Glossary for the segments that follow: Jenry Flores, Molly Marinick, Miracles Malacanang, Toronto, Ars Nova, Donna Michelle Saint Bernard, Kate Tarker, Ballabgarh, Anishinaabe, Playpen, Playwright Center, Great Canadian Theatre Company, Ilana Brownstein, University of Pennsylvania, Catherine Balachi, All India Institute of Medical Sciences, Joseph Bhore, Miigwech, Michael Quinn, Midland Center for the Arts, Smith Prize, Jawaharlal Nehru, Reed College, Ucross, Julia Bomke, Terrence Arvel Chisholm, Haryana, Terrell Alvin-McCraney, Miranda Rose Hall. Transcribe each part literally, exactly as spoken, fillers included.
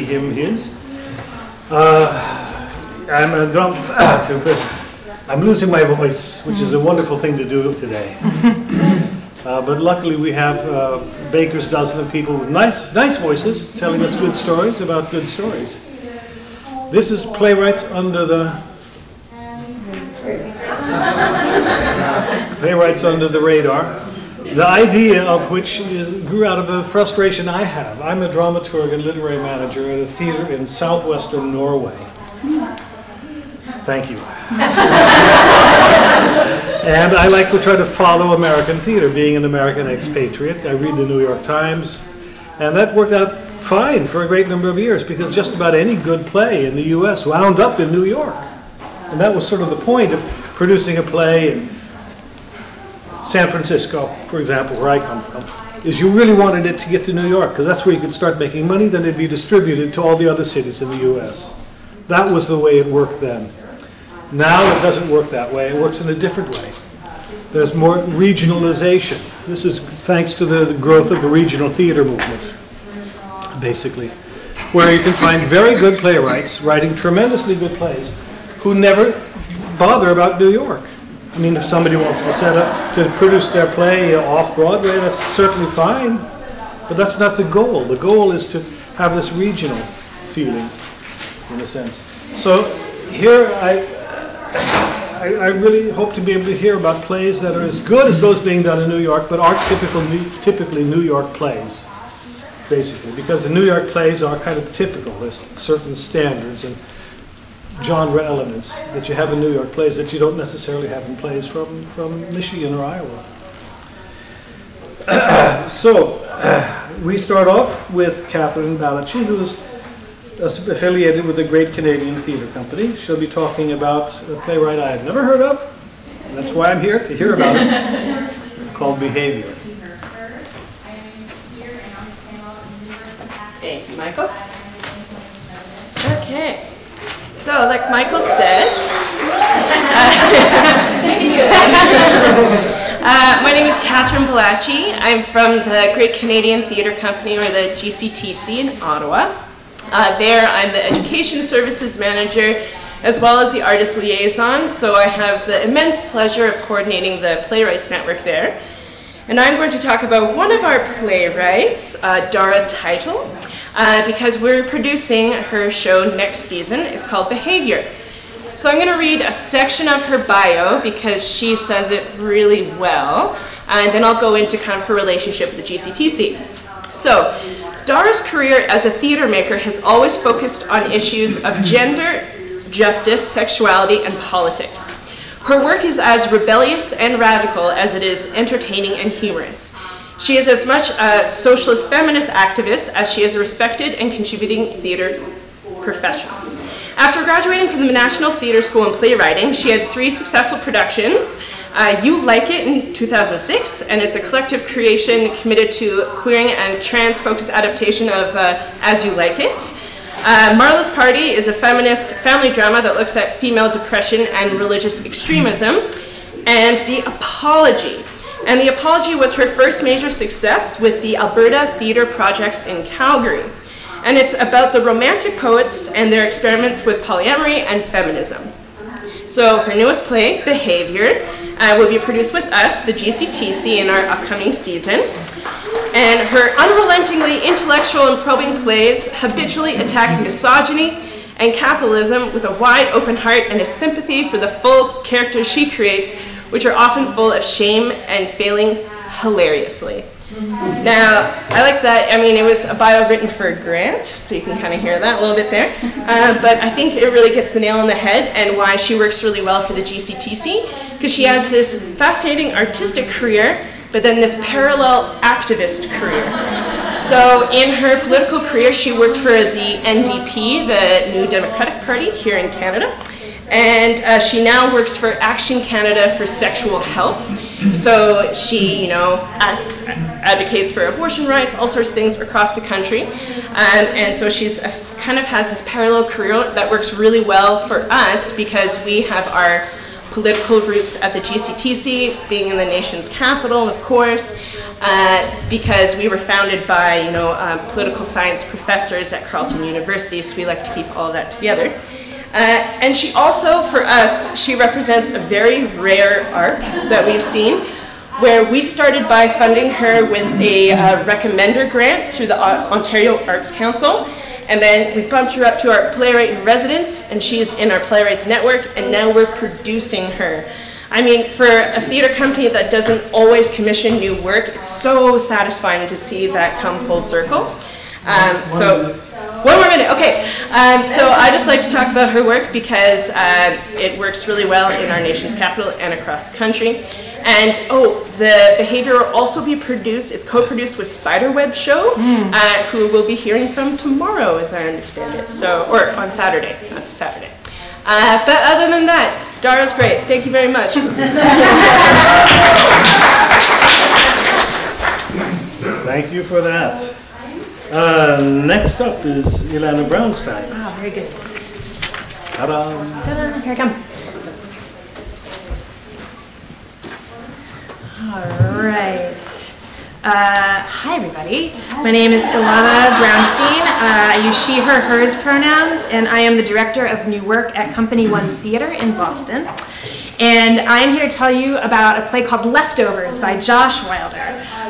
he, him, his. Uh, I'm a drum to a person. I'm losing my voice, which is a wonderful thing to do today. Uh, but luckily we have uh, baker's dozen of people with nice, nice voices telling us good stories about good stories. This is Playwrights Under the... Playwrights Under the Radar. The idea of which grew out of a frustration I have. I'm a dramaturg and literary manager at a theater in southwestern Norway. Thank you. And I like to try to follow American theater, being an American expatriate. I read the New York Times, and that worked out fine for a great number of years because just about any good play in the U S wound up in New York. And that was sort of the point of producing a play in San Francisco, for example, where I come from, is you really wanted it to get to New York because that's where you could start making money, then it'd be distributed to all the other cities in the U S That was the way it worked then. Now it doesn't work that way. It works in a different way. There's more regionalization. This is thanks to the growth of the regional theater movement, basically, where you can find very good playwrights writing tremendously good plays who never bother about New York. I mean, if somebody wants to set up to produce their play off-Broadway, that's certainly fine, but that's not the goal. The goal is to have this regional feeling, in a sense. So here I, I, I really hope to be able to hear about plays that are as good as those being done in New York, but aren't typical, new, typically New York plays, basically, because the New York plays are kind of typical. There's certain standards and genre elements that you have in New York plays that you don't necessarily have in plays from, from Michigan or Iowa. So we start off with Catherine Balachi, who's affiliated with the Great Canadian Theatre Company. She'll be talking about a playwright I have never heard of, and that's why I'm here, to hear about it, called Behavior. Thank you, Michael. Okay. So, like Michael said, uh, my name is Catherine Balachi. I'm from the Great Canadian Theatre Company, or the G C T C, in Ottawa. Uh, there, I'm the Education Services Manager, as well as the Artist Liaison, so I have the immense pleasure of coordinating the Playwrights Network there. And I'm going to talk about one of our playwrights, uh, Dara Teitel, uh, because we're producing her show next season. It's called Behavior. So I'm going to read a section of her bio, because she says it really well, and then I'll go into kind of her relationship with the G C T C. So, Dara's career as a theatre maker has always focused on issues of gender, justice, sexuality, and politics. Her work is as rebellious and radical as it is entertaining and humorous. She is as much a socialist feminist activist as she is a respected and contributing theatre professional. After graduating from the National Theatre School in playwriting, she had three successful productions, Uh, You Like It in two thousand six, and it's a collective creation committed to queering and trans-focused adaptation of uh, As You Like It. Uh, Marla's Party is a feminist family drama that looks at female depression and religious extremism. And The Apology. And The Apology was her first major success with the Alberta Theatre Projects in Calgary. And it's about the Romantic poets and their experiments with polyamory and feminism. So her newest play, Behavior, Uh, will be produced with us, the G C T C, in our upcoming season. And her unrelentingly intellectual and probing plays habitually attack misogyny and capitalism with a wide open heart and a sympathy for the full characters she creates, which are often full of shame and failing hilariously. Now, I like that. I mean, it was a bio written for a grant, so you can kind of hear that a little bit there. Uh, but I think it really gets the nail on the head and why she works really well for the G C T C, because she has this fascinating artistic career, but then this parallel activist career. So in her political career, she worked for the N D P, the New Democratic Party here in Canada. And uh, she now works for Action Canada for Sexual Health. So she, you know, ad advocates for abortion rights, all sorts of things across the country. Um, and so she's a, kind of has this parallel career that works really well for us because we have our political roots at the G C T C, being in the nation's capital, of course, uh, because we were founded by, you know, uh, political science professors at Carleton University, so we like to keep all of that together. Uh, and she also, for us, she represents a very rare arc that we've seen, where we started by funding her with a uh, recommender grant through the Ontario Arts Council. And then we bumped her up to our playwright in residence, and she's in our playwrights network, and now we're producing her. I mean, for a theater company that doesn't always commission new work, it's so satisfying to see that come full circle. Um, so, one more minute, okay. Um, so I just like to talk about her work because um, it works really well in our nation's capital and across the country. And oh, the behavior will also be produced, it's co-produced with Spiderweb Show, mm. uh, who we'll be hearing from tomorrow, as I understand it. So, or on Saturday, that's a Saturday. Uh, but other than that, Dara's great. Thank you very much. Thank you for that. Uh, next up is Ilana Brownstein. Oh, very good. Ta-da. Ta-da, here I come. All right. Uh, hi, everybody. My name is Ilana Brownstein. Uh, I use she, her, hers pronouns, and I am the director of new work at Company One Theater in Boston. And I'm here to tell you about a play called Leftovers by Josh Wilder.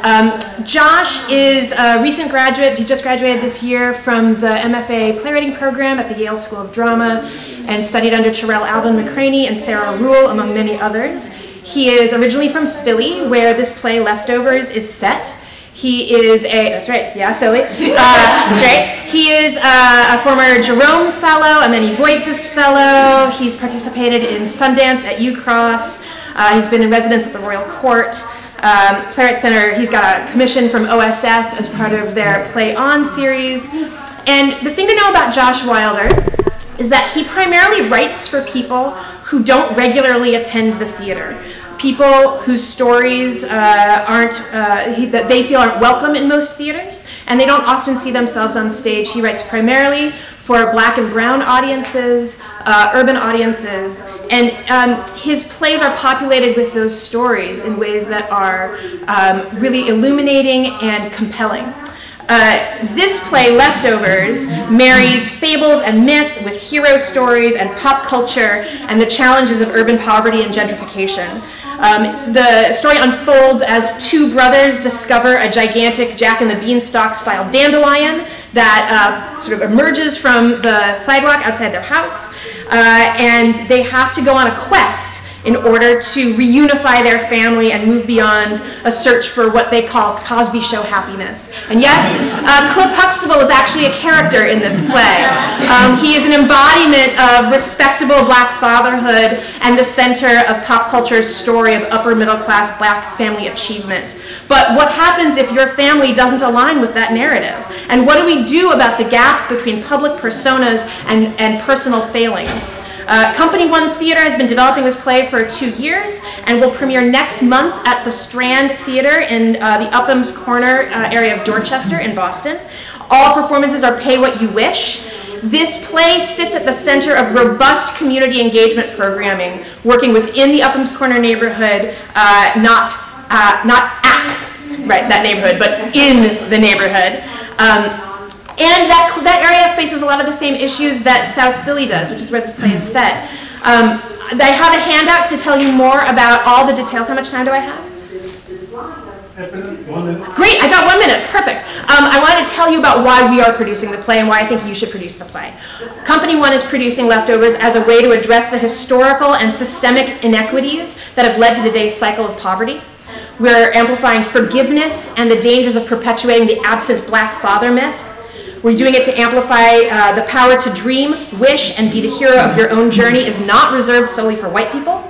Um, Josh is a recent graduate. He just graduated this year from the M F A playwriting program at the Yale School of Drama and studied under Terrell Alvin-McCraney and Sarah Rule, among many others. He is originally from Philly, where this play Leftovers is set. He is a, that's right, yeah, Philly. Uh, that's right. He is a, a former Jerome Fellow, a Many Voices Fellow. He's participated in Sundance at Ucross. Uh, he's been in residence at the Royal Court. Um, Playwright Center, he's got a commission from O S F as part of their Play On series. And the thing to know about Josh Wilder is that he primarily writes for people who don't regularly attend the theater, people whose stories uh, aren't, uh, he, that they feel aren't welcome in most theaters, and they don't often see themselves on stage. He writes primarily for black and brown audiences, uh, urban audiences, and um, his plays are populated with those stories in ways that are um, really illuminating and compelling. Uh, this play, Leftovers, marries fables and myth with hero stories and pop culture and the challenges of urban poverty and gentrification. Um, the story unfolds as two brothers discover a gigantic Jack and the Beanstalk-style dandelion that uh, sort of emerges from the sidewalk outside their house, uh, and they have to go on a quest in order to reunify their family and move beyond a search for what they call Cosby Show happiness. And yes, uh, Cliff Huxtable is actually a character in this play. Um, he is an embodiment of respectable black fatherhood and the center of pop culture's story of upper middle class black family achievement. But what happens if your family doesn't align with that narrative? And what do we do about the gap between public personas and, and personal failings? Uh, Company One Theater has been developing this play for two years and will premiere next month at the Strand Theatre in uh, the Upham's Corner uh, area of Dorchester in Boston. All performances are pay what you wish. This play sits at the center of robust community engagement programming, working within the Upham's Corner neighborhood, uh, not, uh, not at right, that neighborhood, but in the neighborhood. Um, And that, that area faces a lot of the same issues that South Philly does, which is where this play is set. Um, I have a handout to tell you more about all the details. How much time do I have? One minute. Great, I got one minute, perfect. Um, I wanted to tell you about why we are producing the play and why I think you should produce the play. Company One is producing Leftovers as a way to address the historical and systemic inequities that have led to today's cycle of poverty. We're amplifying forgiveness and the dangers of perpetuating the absent black father myth. We're doing it to amplify uh, the power to dream, wish, and be the hero of your own journey is not reserved solely for white people.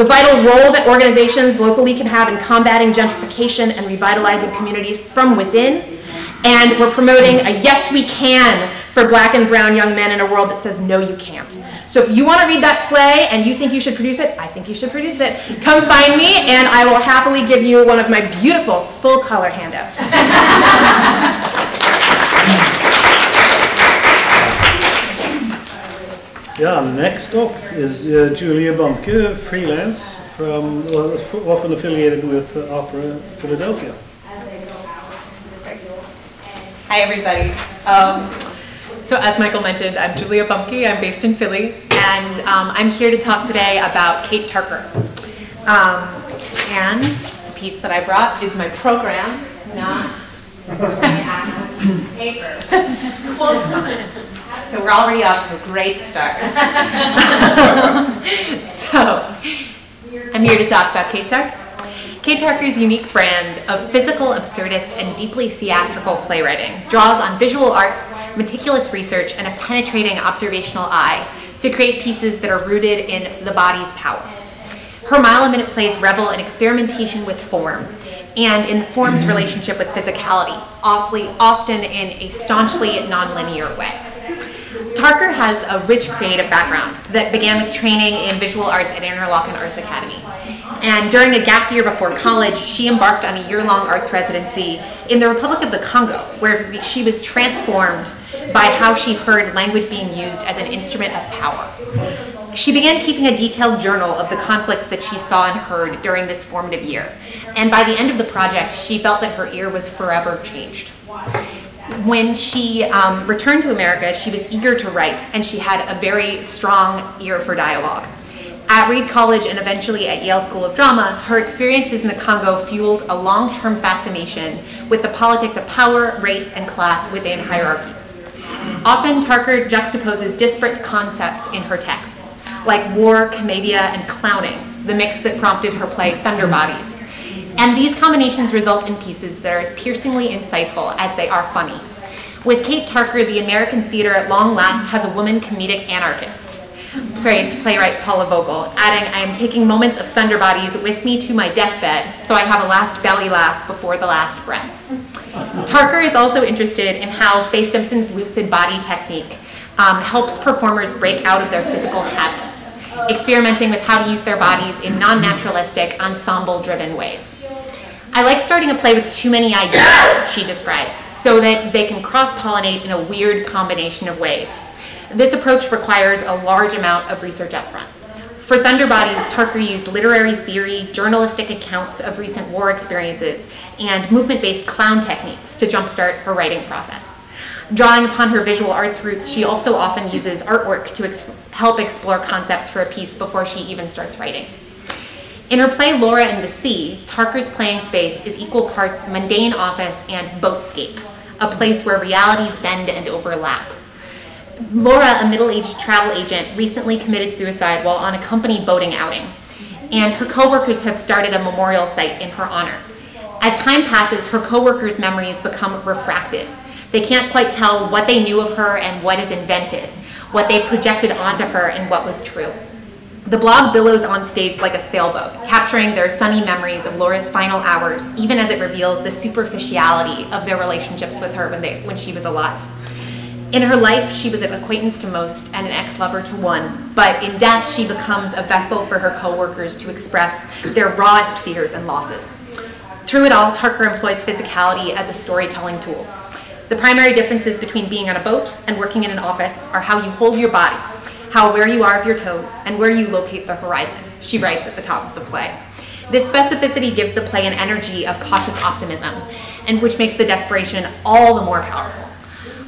The vital role that organizations locally can have in combating gentrification and revitalizing communities from within. And we're promoting a yes we can for black and brown young men in a world that says no you can't. So if you want to read that play and you think you should produce it, I think you should produce it. Come find me and I will happily give you one of my beautiful full color handouts. Yeah, next up is uh, Julia Bomke, freelance, from well, often affiliated with uh, Opera Philadelphia. Hi everybody. Um, so as Michael mentioned, I'm Julia Bomke, I'm based in Philly, and um, I'm here to talk today about Kate Tarker. Um, and the piece that I brought is my program, not paper. Quotes on it. So we're already off to a great start. So, I'm here to talk about Kate Tarker. Kate Tarker's unique brand of physical, absurdist, and deeply theatrical playwriting draws on visual arts, meticulous research, and a penetrating observational eye to create pieces that are rooted in the body's power. Her mile-a-minute plays revel in experimentation with form, and in form's relationship with physicality, often in a staunchly nonlinear way. Tarker has a rich creative background that began with training in visual arts at Interlochen Arts Academy. And during a gap year before college, she embarked on a year-long arts residency in the Republic of the Congo, where she was transformed by how she heard language being used as an instrument of power. She began keeping a detailed journal of the conflicts that she saw and heard during this formative year. And by the end of the project, she felt that her ear was forever changed. When she um, returned to America, she was eager to write, and she had a very strong ear for dialogue. At Reed College and eventually at Yale School of Drama, her experiences in the Congo fueled a long-term fascination with the politics of power, race, and class within hierarchies. Often, Tarker juxtaposes disparate concepts in her texts, like war, commedia, and clowning, the mix that prompted her play Thunderbodies. And these combinations result in pieces that are as piercingly insightful as they are funny. With Kate Tarker, the American theater at long last has a woman comedic anarchist, praised playwright Paula Vogel, adding, I am taking moments of Thunderbodies with me to my deathbed, so I have a last belly laugh before the last breath. Tarker is also interested in how Faye Simpson's lucid body technique um, helps performers break out of their physical habits, experimenting with how to use their bodies in non-naturalistic, ensemble-driven ways. I like starting a play with too many ideas, she describes, so that they can cross-pollinate in a weird combination of ways. This approach requires a large amount of research upfront. For Thunderbodies, Tarker used literary theory, journalistic accounts of recent war experiences, and movement-based clown techniques to jumpstart her writing process. Drawing upon her visual arts roots, she also often uses artwork to exp- help explore concepts for a piece before she even starts writing. In her play, Laura and the Sea, Tarker's playing space is equal parts mundane office and boatscape, a place where realities bend and overlap. Laura, a middle-aged travel agent, recently committed suicide while on a company boating outing, and her coworkers have started a memorial site in her honor. As time passes, her coworkers' memories become refracted. They can't quite tell what they knew of her and what is invented, what they projected onto her and what was true. The blog billows on stage like a sailboat, capturing their sunny memories of Laura's final hours, even as it reveals the superficiality of their relationships with her when, they, when she was alive. In her life, she was an acquaintance to most and an ex-lover to one, but in death, she becomes a vessel for her coworkers to express their rawest fears and losses. Through it all, Tarker employs physicality as a storytelling tool. The primary differences between being on a boat and working in an office are how you hold your body, how aware you are of your toes, and where you locate the horizon, she writes at the top of the play. This specificity gives the play an energy of cautious optimism, and which makes the desperation all the more powerful.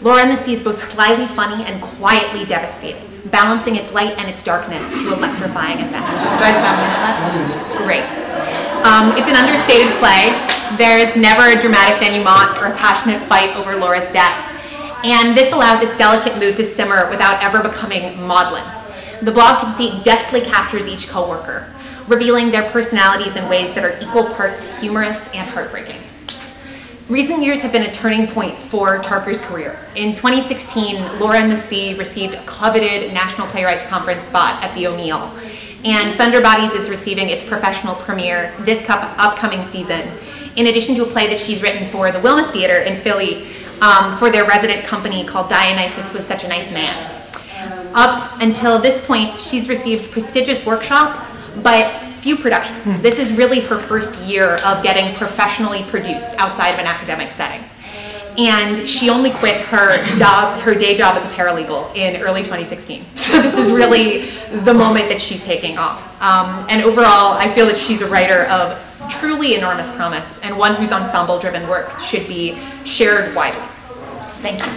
Laura and the Sea is both slyly funny and quietly devastating, balancing its light and its darkness to electrifying effect. Great. Um, it's an understated play. There is never a dramatic denouement or a passionate fight over Laura's death. And this allows its delicate mood to simmer without ever becoming maudlin. The blog conceit deftly captures each coworker, revealing their personalities in ways that are equal parts humorous and heartbreaking. Recent years have been a turning point for Tarker's career. In twenty sixteen, Laura and the Sea received a coveted National Playwrights Conference spot at the O'Neill, and Thunderbodies is receiving its professional premiere this upcoming season, in addition to a play that she's written for the Wilmot Theater in Philly, Um, for their resident company called Dionysus Was Such a Nice Man. Up until this point, she's received prestigious workshops, but few productions. Mm. This is really her first year of getting professionally produced outside of an academic setting. and she only quit her job, her day job as a paralegal in early twenty sixteen. So this is really the moment that she's taking off. Um, and overall, I feel that she's a writer of truly enormous promise and one whose ensemble-driven work should be shared widely. Thank you.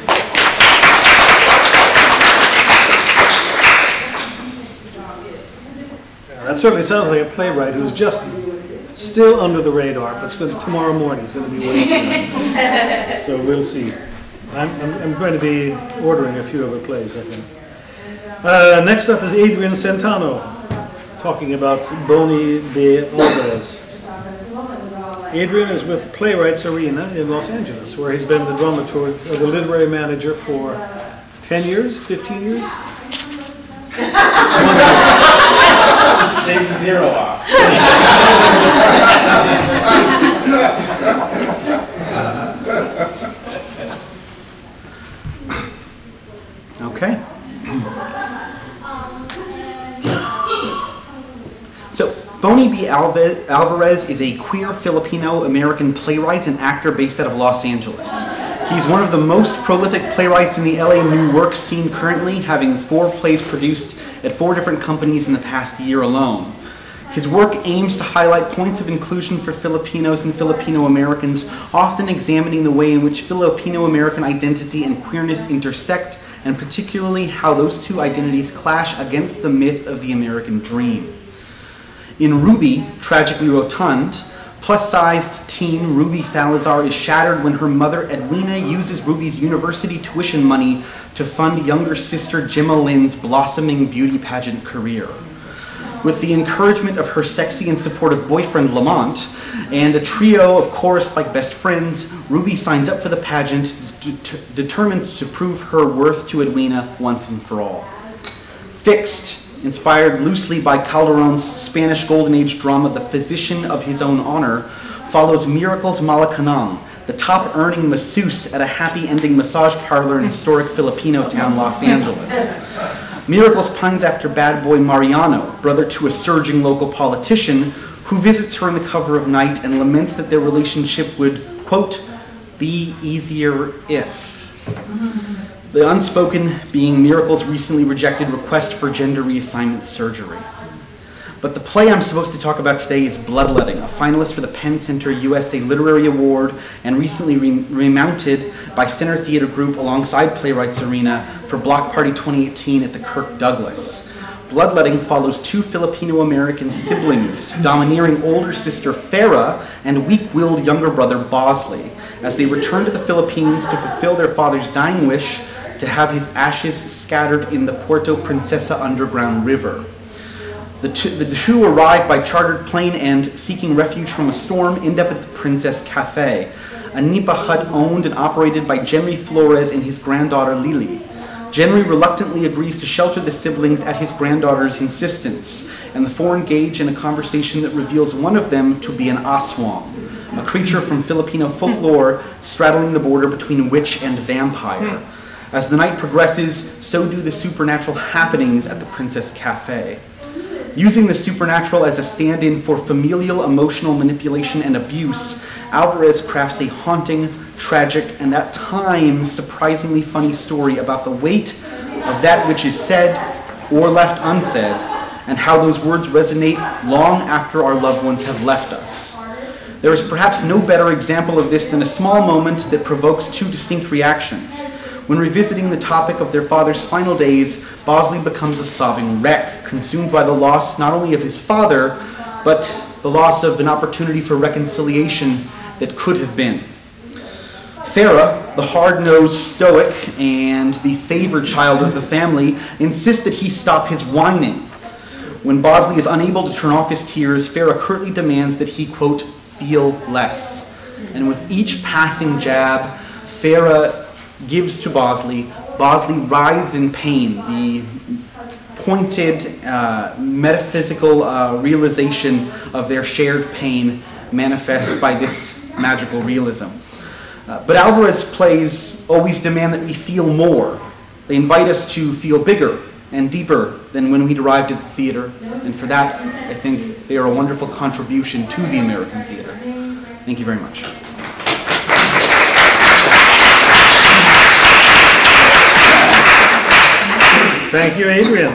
That certainly sounds like a playwright who's just still under the radar, but it's going to, tomorrow morning it's going to be waiting. So we'll see. I'm, I'm, I'm going to be ordering a few of her plays, I think. Uh, next up is Adrian Centano, talking about Boni de Alvarez. Adrian is with Playwrights Arena in Los Angeles, where he's been the dramaturg, or the literary manager for ten years, fifteen years? Shave the zero off. Okay. So, Boni de Alvarez is a queer Filipino-American playwright and actor based out of Los Angeles. He's one of the most prolific playwrights in the L A New Work scene currently, having four plays produced at four different companies in the past year alone. His work aims to highlight points of inclusion for Filipinos and Filipino Americans, often examining the way in which Filipino American identity and queerness intersect, and particularly how those two identities clash against the myth of the American dream. In Ruby, Tragically Rotund, plus-sized teen Ruby Salazar is shattered when her mother, Edwina, uses Ruby's university tuition money to fund younger sister Gemma Lynn's blossoming beauty pageant career. With the encouragement of her sexy and supportive boyfriend, Lamont, and a trio of chorus-like best friends, Ruby signs up for the pageant, determined to prove her worth to Edwina once and for all. Fixed, inspired loosely by Calderón's Spanish Golden Age drama, The Physician of His Own Honor, follows Miracles Malacanang, the top-earning masseuse at a happy-ending massage parlor in historic Filipino town Los Angeles. Miracles pines after bad boy Mariano, brother to a surging local politician, who visits her in the cover of night and laments that their relationship would, quote, be easier if. The unspoken being Miracle's recently rejected request for gender reassignment surgery. But the play I'm supposed to talk about today is Bloodletting, a finalist for the Penn Center U S A Literary Award and recently re remounted by Center Theatre Group alongside Playwrights Arena for Block Party twenty eighteen at the Kirk Douglas. Bloodletting follows two Filipino-American siblings, domineering older sister Farah and weak-willed younger brother Bosley, as they return to the Philippines to fulfill their father's dying wish to have his ashes scattered in the Puerto Princesa underground river. The two, the two arrive by chartered plane and, seeking refuge from a storm, end up at the Princess Cafe, a Nipa hut owned and operated by Jenry Flores and his granddaughter Lily. Jenry reluctantly agrees to shelter the siblings at his granddaughter's insistence, and the four engage in a conversation that reveals one of them to be an aswang, a creature from Filipino folklore straddling the border between witch and vampire. As the night progresses, so do the supernatural happenings at the Princess Cafe. Using the supernatural as a stand-in for familial emotional manipulation and abuse, Alvarez crafts a haunting, tragic, and at times surprisingly funny story about the weight of that which is said or left unsaid, and how those words resonate long after our loved ones have left us. There is perhaps no better example of this than a small moment that provokes two distinct reactions. When revisiting the topic of their father's final days, Bosley becomes a sobbing wreck, consumed by the loss not only of his father, but the loss of an opportunity for reconciliation that could have been. Farah, the hard-nosed stoic and the favored child of the family, insists that he stop his whining. When Bosley is unable to turn off his tears, Farah curtly demands that he, quote, feel less. And with each passing jab Farah gives to Bosley, Bosley writhes in pain, the pointed uh, metaphysical uh, realization of their shared pain manifest by this magical realism. Uh, but Alvarez's plays always demand that we feel more. They invite us to feel bigger and deeper than when we'd arrived at the theater, and for that, I think they are a wonderful contribution to the American theater. Thank you very much. Thank you, Adrian.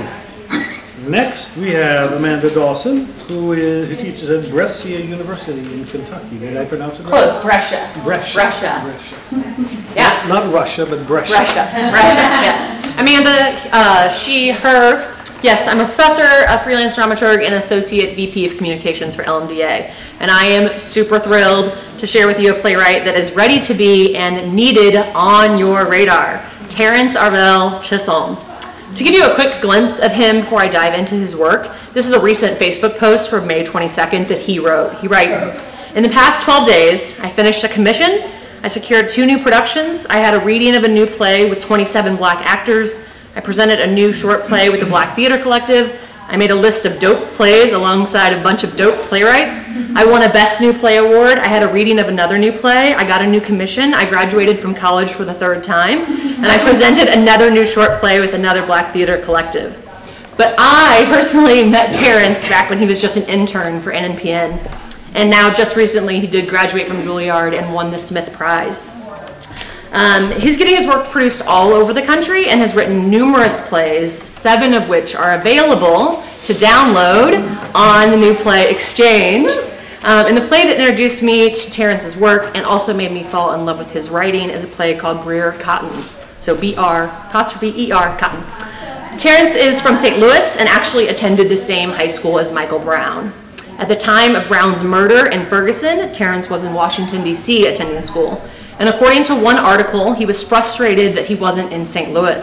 Next, we have Amanda Dawson, who, is, who teaches at Brescia University in Kentucky. Did I pronounce it right? Close, Brescia. Brescia. Brescia. Brescia. Yeah. Not, not Russia, but Brescia. Brescia. Brescia, yes. Amanda, uh, she, her, yes, I'm a professor, a freelance dramaturg, and associate V P of communications for L M D A. And I am super thrilled to share with you a playwright that is ready to be and needed on your radar, Terrence Arvel Chisholm. To give you a quick glimpse of him before I dive into his work, this is a recent Facebook post from May twenty-second that he wrote. He writes, "In the past twelve days, I finished a commission, I secured two new productions, I had a reading of a new play with twenty-seven black actors, I presented a new short play with the Black Theater Collective, I made a list of dope plays alongside a bunch of dope playwrights, I won a Best New Play Award, I had a reading of another new play, I got a new commission, I graduated from college for the third time, and I presented another new short play with another Black Theater Collective." But I personally met Terrence back when he was just an intern for N N P N, and now just recently he did graduate from Juilliard and won the Smith Prize. Um, he's getting his work produced all over the country and has written numerous plays, seven of which are available to download on the New Play Exchange. Um, and the play that introduced me to Terrence's work and also made me fall in love with his writing is a play called Breer Cotton. So B R apostrophe E R Cotton. Terrence is from Saint Louis and actually attended the same high school as Michael Brown. At the time of Brown's murder in Ferguson, Terrence was in Washington, D C attending school. And according to one article, he was frustrated that he wasn't in Saint Louis.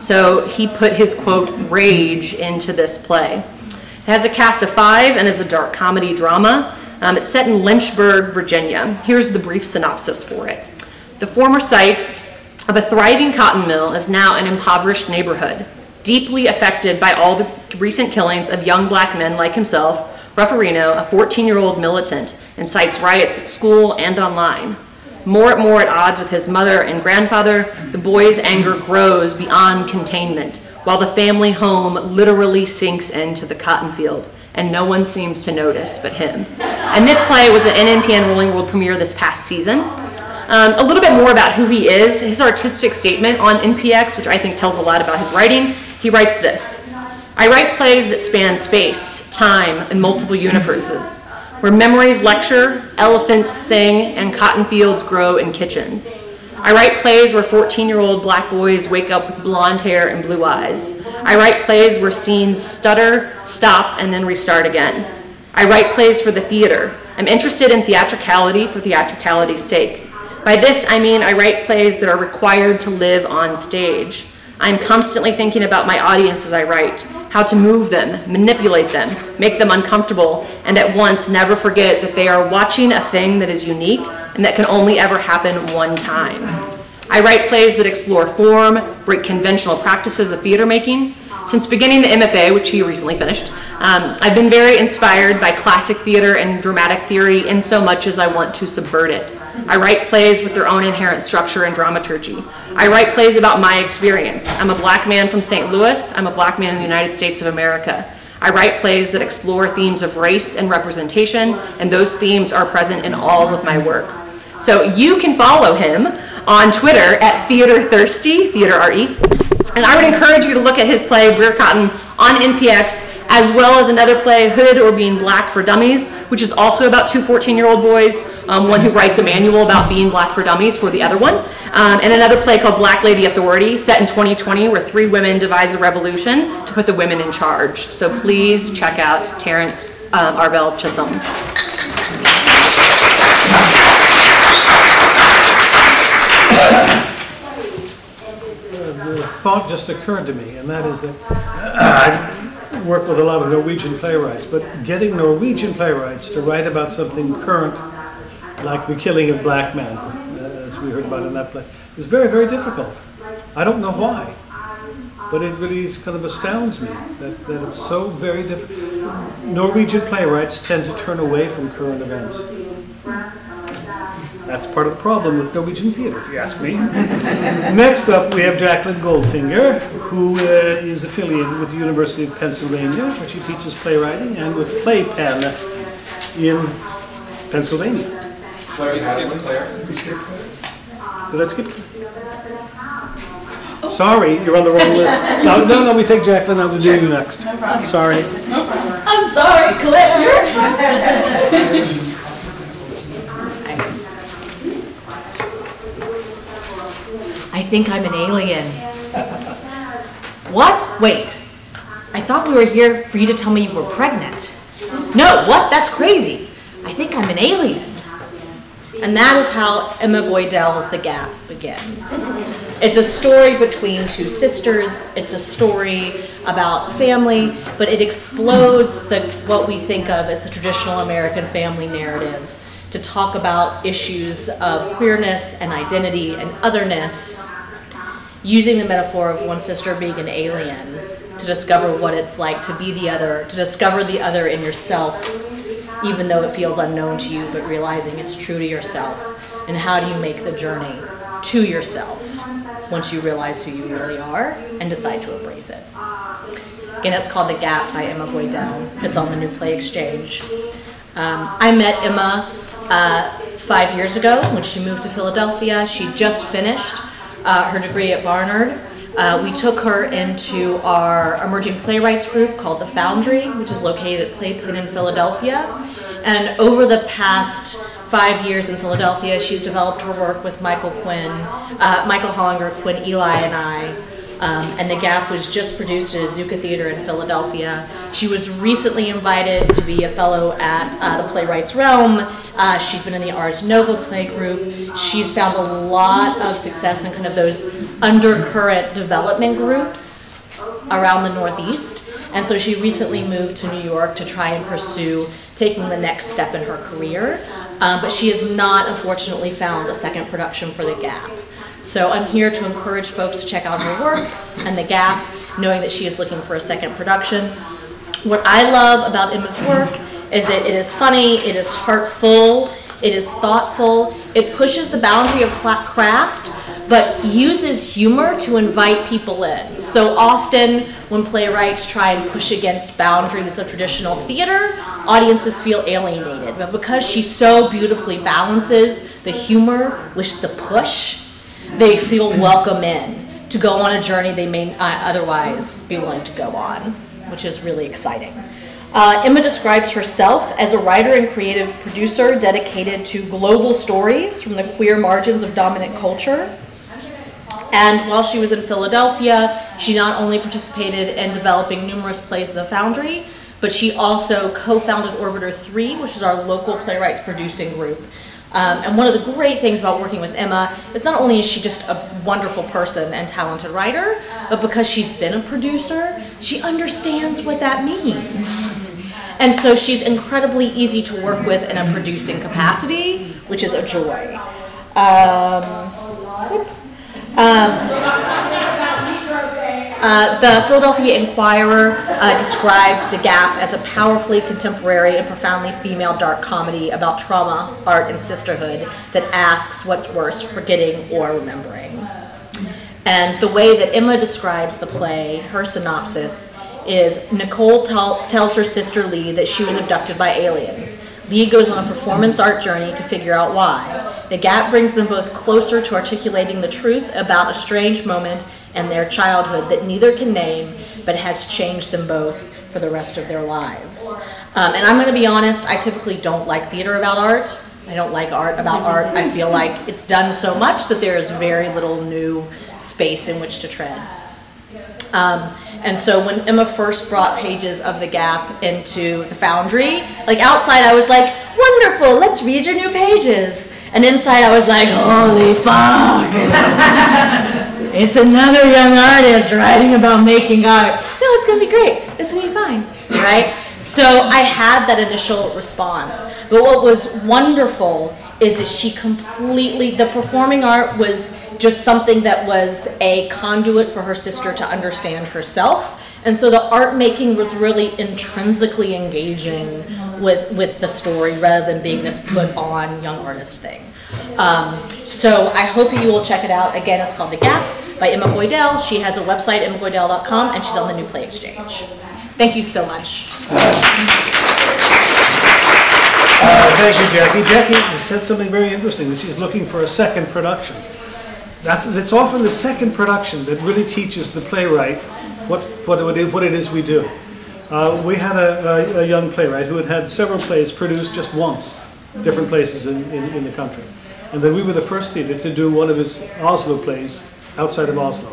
So he put his, quote, rage into this play. It has a cast of five and is a dark comedy drama. Um, it's set in Lynchburg, Virginia. Here's the brief synopsis for it. The former site of a thriving cotton mill is now an impoverished neighborhood, deeply affected by all the recent killings of young black men like himself. Ruffarino, a fourteen-year-old militant, incites riots at school and online. More and more at odds with his mother and grandfather, the boy's anger grows beyond containment, while the family home literally sinks into the cotton field, and no one seems to notice but him. And this play was an N N P N Rolling World premiere this past season. Um, a little bit more about who he is, his artistic statement on N P X, which I think tells a lot about his writing, he writes this, "I write plays that span space, time, and multiple universes, where memories lecture, elephants sing, and cotton fields grow in kitchens. I write plays where fourteen-year-old black boys wake up with blonde hair and blue eyes. I write plays where scenes stutter, stop, and then restart again. I write plays for the theater. I'm interested in theatricality for theatricality's sake. By this, I mean I write plays that are required to live on stage. I'm constantly thinking about my audience as I write, how to move them, manipulate them, make them uncomfortable, and at once never forget that they are watching a thing that is unique and that can only ever happen one time. I write plays that explore form, break conventional practices of theater making. Since beginning the M F A, which he recently finished, um, I've been very inspired by classic theater and dramatic theory in so much as I want to subvert it. I write plays with their own inherent structure and dramaturgy. I write plays about my experience. I'm a black man from Saint Louis. I'm a black man in the United States of America. I write plays that explore themes of race and representation, and those themes are present in all of my work." So you can follow him on Twitter at TheaterThirsty, TheaterRE, and I would encourage you to look at his play, Breer Cotton, on N P X, as well as another play, Hooded or Being Black for Dummies, which is also about two fourteen-year-old boys, um, one who writes a manual about being black for dummies for the other one, um, and another play called Black Lady Authority, set in twenty twenty, where three women devise a revolution to put the women in charge. So please check out Terrence um, Arvel Chisholm. The thought just occurred to me, and that is that uh, work with a lot of Norwegian playwrights, but getting Norwegian playwrights to write about something current, like the killing of black men, as we heard about in that play, is very, very difficult. I don't know why, but it really kind of astounds me that, that it's so very difficult. Norwegian playwrights tend to turn away from current events. That's part of the problem with Norwegian theater, if you ask me. Next up, we have Jacqueline Goldfinger, who uh, is affiliated with the University of Pennsylvania, where she teaches playwriting, and with Playpen in Pennsylvania. Claire Hadley. Did I skip Claire? Sorry, you're on the wrong list. No, no, no, we take Jacqueline out to do you next. No problem. Sorry. No problem. I'm sorry, Claire. I think I'm an alien. What? Wait. I thought we were here for you to tell me you were pregnant. No, what? That's crazy. I think I'm an alien. And that is how Emma Boydell's The Gap begins. It's a story between two sisters. It's a story about family, but it explodes the, what we think of as the traditional American family narrative to talk about issues of queerness and identity and otherness, using the metaphor of one sister being an alien to discover what it's like to be the other, to discover the other in yourself, even though it feels unknown to you, but realizing it's true to yourself. And how do you make the journey to yourself once you realize who you really are and decide to embrace it? Again, it's called The Gap by Emma Boydell. It's on the New Play Exchange. Um, I met Emma uh, five years ago when she moved to Philadelphia. She just finished uh, her degree at Barnard. Uh, we took her into our emerging playwrights group called The Foundry, which is located at Playpen in Philadelphia. And over the past five years in Philadelphia, she's developed her work with Michael Quinn, uh, Michael Hollinger, Quinn Eli, and I. Um, and The Gap was just produced at Azuka Theater in Philadelphia. She was recently invited to be a fellow at uh, the Playwrights Realm. Uh, she's been in the Ars Nova play group. She's found a lot of success in kind of those undercurrent development groups around the Northeast. And so she recently moved to New York to try and pursue taking the next step in her career. Um, but she has not, unfortunately, found a second production for The Gap. So I'm here to encourage folks to check out her work and The Gap, knowing that she is looking for a second production. What I love about Emma's work is that it is funny, it is heartful, it is thoughtful, it pushes the boundary of craft, but uses humor to invite people in. So often when playwrights try and push against boundaries of traditional theater, audiences feel alienated. But because she so beautifully balances the humor with the push, they feel welcome in to go on a journey they may not otherwise be willing to go on, which is really exciting. Uh, Emma describes herself as a writer and creative producer dedicated to global stories from the queer margins of dominant culture. And while she was in Philadelphia, she not only participated in developing numerous plays in the Foundry, but she also co-founded Orbiter three, which is our local playwrights producing group. Um, and one of the great things about working with Emma is not only is she just a wonderful person and talented writer, but because she's been a producer, she understands what that means. And so she's incredibly easy to work with in a producing capacity, which is a joy. Um, um, Uh, the Philadelphia Inquirer uh, described The Gap as a powerfully contemporary and profoundly female dark comedy about trauma, art, and sisterhood that asks what's worse, forgetting or remembering. And the way that Emma describes the play, her synopsis, is Nicole tells her sister Lee that she was abducted by aliens. Lee goes on a performance art journey to figure out why. The Gap brings them both closer to articulating the truth about a strange moment and their childhood that neither can name, but has changed them both for the rest of their lives. Um, and I'm gonna be honest, I typically don't like theater about art. I don't like art about art. I feel like it's done so much that there is very little new space in which to tread. Um, and so when Emma first brought pages of The Gap into the Foundry, like outside I was like, wonderful, let's read your new pages. And inside I was like, holy fuck. It's another young artist writing about making art. No, it's gonna be great. It's gonna be fine, right? So I had that initial response. But what was wonderful is that she completely, the performing art was just something that was a conduit for her sister to understand herself. And so the art making was really intrinsically engaging with, with the story rather than being this put on young artist thing. Um, so I hope you will check it out. Again, it's called The Gap by Emma Boydell. She has a website, emma boydell dot com, and she's on the New Play Exchange. Thank you so much. Uh, thank you, Jackie. Jackie said something very interesting, that she's looking for a second production. That's, that's often the second production that really teaches the playwright what, what, it, is, what it is we do. Uh, we had a, a, a young playwright who had had several plays produced just once, different places in, in, in the country. And then we were the first theatre to do one of his Oslo plays outside of Oslo.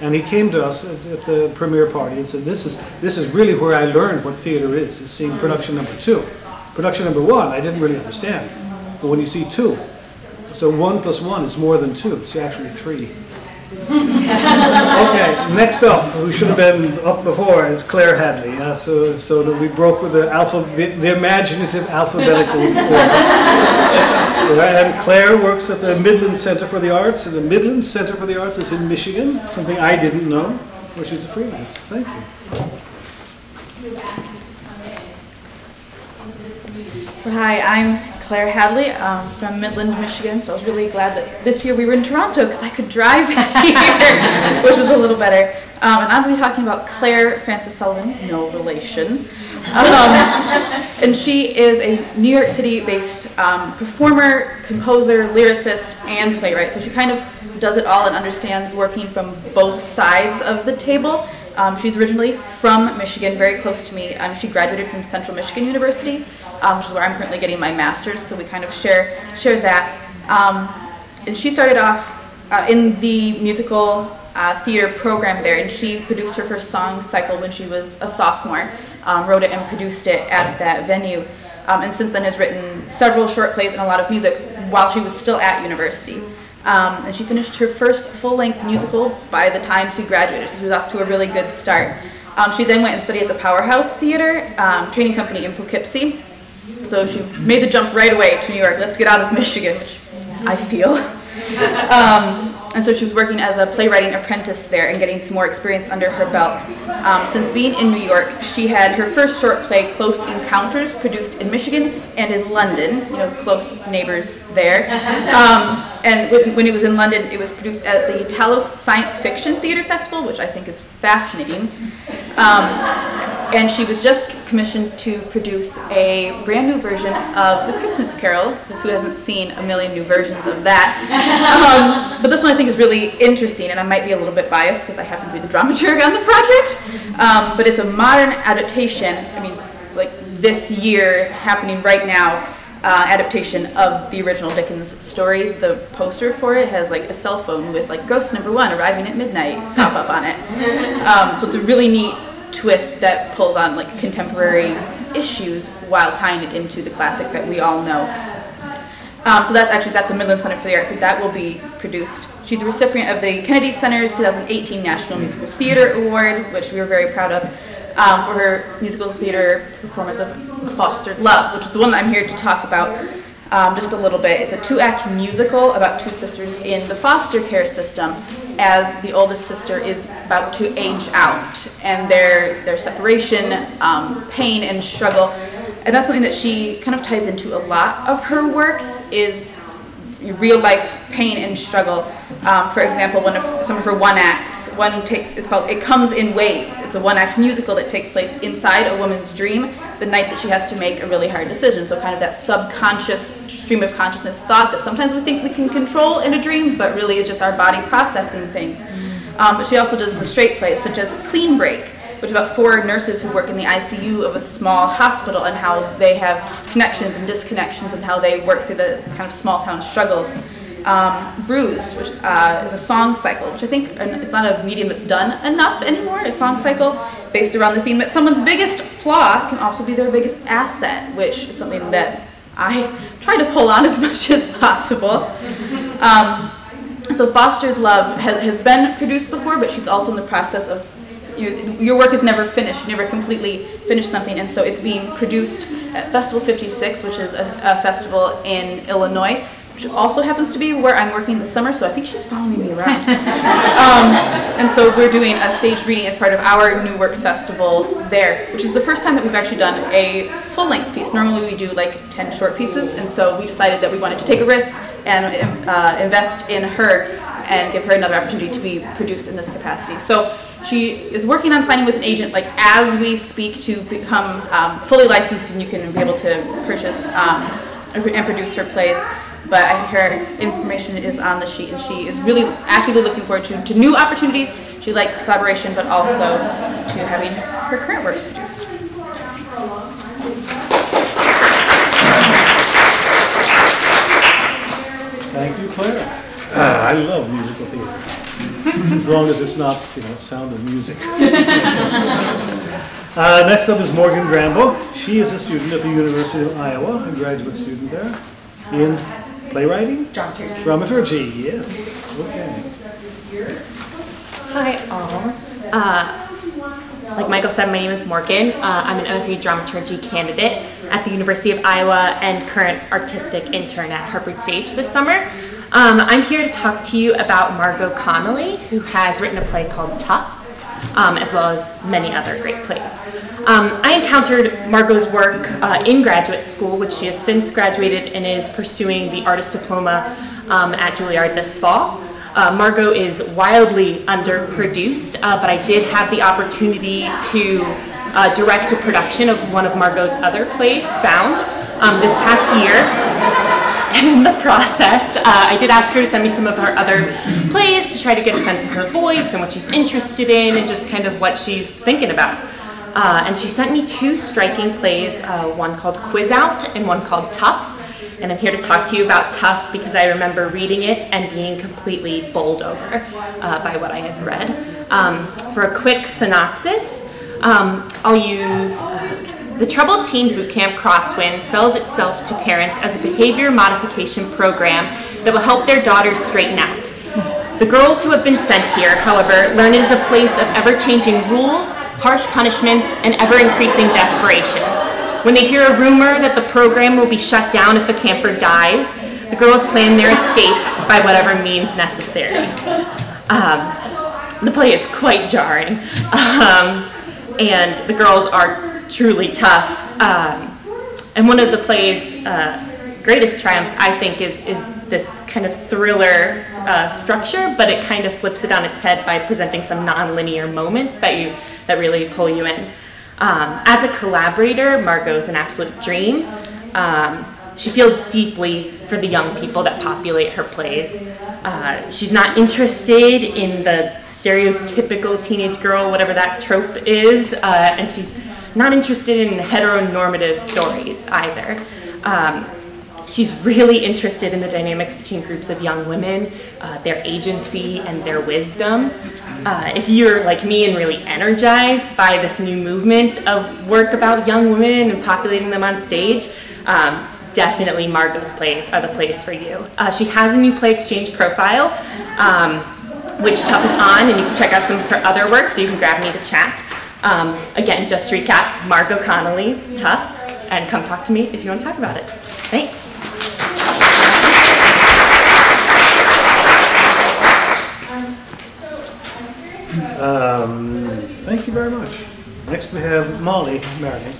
And he came to us at, at the premiere party and said, this is, this is really where I learned what theatre is, is seeing production number two. Production number one, I didn't really understand. But when you see two, so one plus one is more than two. It's actually three. Okay, next up, who should have been up before, is Claire Hadley. Uh, so so that we broke with the, alpha, the, the imaginative alphabetical order. And Claire works at the Midland Center for the Arts. And the Midland Center for the Arts is in Michigan, something I didn't know, which is a freelance. Thank you. So hi, I'm Claire Hadley um, from Midland, Michigan, so I was really glad that this year we were in Toronto because I could drive here, which was a little better. Um, and I'm going to be talking about Claire Frances Sullivan, no relation. Um, and she is a New York City-based um, performer, composer, lyricist, and playwright. So she kind of does it all and understands working from both sides of the table. Um, she's originally from Michigan, very close to me. Um, she graduated from Central Michigan University, um, which is where I'm currently getting my master's, so we kind of share, share that. Um, and she started off uh, in the musical uh, theater program there, and she produced her first song cycle when she was a sophomore, um, wrote it and produced it at that venue, um, and since then has written several short plays and a lot of music while she was still at university. Um, and she finished her first full-length musical by the time she graduated, so she was off to a really good start. Um, she then went and studied at the Powerhouse Theater um, Training Company in Poughkeepsie. So she made the jump right away to New York. Let's get out of Michigan, which I feel. um, and so she was working as a playwriting apprentice there and getting some more experience under her belt. Um, since being in New York, she had her first short play, Close Encounters, produced in Michigan and in London, you know, close neighbors there. Um, And when it was in London, it was produced at the Talos Science Fiction Theatre Festival, which I think is fascinating. Um, and she was just commissioned to produce a brand new version of The Christmas Carol, because who hasn't seen a million new versions of that? Um, but this one I think is really interesting, and I might be a little bit biased because I happen to be the dramaturg on the project. Um, but it's a modern adaptation, I mean, like this year, happening right now, Uh, adaptation of the original Dickens story. The poster for it has like a cell phone with like ghost number one arriving at midnight pop up on it. Um, so it's a really neat twist that pulls on like contemporary issues while tying it into the classic that we all know. Um, so that's actually at the Midland Center for the Arts, and that will be produced. She's a recipient of the Kennedy Center's two thousand eighteen National Musical Theatre Award, which we were very proud of, um, for her musical theatre performance of Fostered Love, which is the one that I'm here to talk about um, just a little bit. It's a two-act musical about two sisters in the foster care system as the oldest sister is about to age out, and their, their separation, um, pain, and struggle. And that's something that she kind of ties into a lot of her works, is real-life pain and struggle. Um, for example, one of, some of her one-acts, one takes, it's called It Comes in Waves. It's a one-act musical that takes place inside a woman's dream the night that she has to make a really hard decision. So kind of that subconscious stream of consciousness thought that sometimes we think we can control in a dream, but really is just our body processing things. Um, but she also does the straight plays, such as Clean Break, which is about four nurses who work in the I C U of a small hospital and how they have connections and disconnections and how they work through the kind of small town struggles. Um, Bruised, which uh, is a song cycle, which I think it's not a medium that's done enough anymore, a song cycle based around the theme that someone's biggest flaw can also be their biggest asset, which is something that I try to pull on as much as possible. Um, so Fostered Love has, has been produced before, but she's also in the process of You, your work is never finished, you never completely finish something, and so it's being produced at Festival fifty-six, which is a, a festival in Illinois, which also happens to be where I'm working this summer, so I think she's following me around. um, and so we're doing a stage reading as part of our New Works Festival there, which is the first time that we've actually done a full-length piece. Normally we do like ten short pieces, and so we decided that we wanted to take a risk and uh, invest in her and give her another opportunity to be produced in this capacity. So she is working on signing with an agent like as we speak to become um, fully licensed, and you can be able to purchase um, and produce her plays. but I, her information is on the sheet, and she is really actively looking forward to, to new opportunities. She likes collaboration, but also to having her current works produced. Thank you, Claire. Uh, I love musical theater, as long as it's not, you know, Sound of Music. uh, next up is Morgan Granville. She is a student at the University of Iowa, a graduate student there, in playwriting? Dramaturgy. Dramaturgy, yes. Okay. Hi, all. Uh, like Michael said, my name is Morgan. Uh, I'm an M F A Dramaturgy candidate at the University of Iowa and current artistic intern at Harvard Stage this summer. Um, I'm here to talk to you about Margot Connolly, who has written a play called Tough, um, as well as many other great plays. Um, I encountered Margot's work uh, in graduate school, which she has since graduated and is pursuing the artist diploma um, at Juilliard this fall. Uh, Margot is wildly underproduced, uh, but I did have the opportunity to uh, direct a production of one of Margot's other plays, Found, um, this past year. And in the process, uh, I did ask her to send me some of her other plays to try to get a sense of her voice and what she's interested in and just kind of what she's thinking about. Uh, and she sent me two striking plays, uh, one called Quiz Out and one called Tough. And I'm here to talk to you about Tough because I remember reading it and being completely bowled over uh, by what I had read. Um, for a quick synopsis, um, I'll use uh, the troubled teen bootcamp Crosswind sells itself to parents as a behavior modification program that will help their daughters straighten out. The girls who have been sent here, however, learn it is a place of ever-changing rules, harsh punishments, and ever-increasing desperation. When they hear a rumor that the program will be shut down if a camper dies, the girls plan their escape by whatever means necessary. Um, the play is quite jarring, um, and the girls are truly tough. Um, and one of the play's uh, greatest triumphs, I think, is, is this kind of thriller uh, structure, but it kind of flips it on its head by presenting some non-linear moments that, you, that really pull you in. Um, as a collaborator, Margot's an absolute dream. Um, she feels deeply for the young people that populate her plays. Uh, she's not interested in the stereotypical teenage girl, whatever that trope is, uh, and she's not interested in heteronormative stories either. Um, she's really interested in the dynamics between groups of young women, uh, their agency, and their wisdom. Uh, if you're like me and really energized by this new movement of work about young women and populating them on stage, um, definitely Margot's plays are the plays for you. Uh, she has a New Play Exchange profile, um, which Tough is on, and you can check out some of her other work, so you can grab me to chat. Um, again, just to recap, Margot Connolly's Tough, and come talk to me if you want to talk about it. Thanks. Um, thank you very much. Next we have Molly Marinick.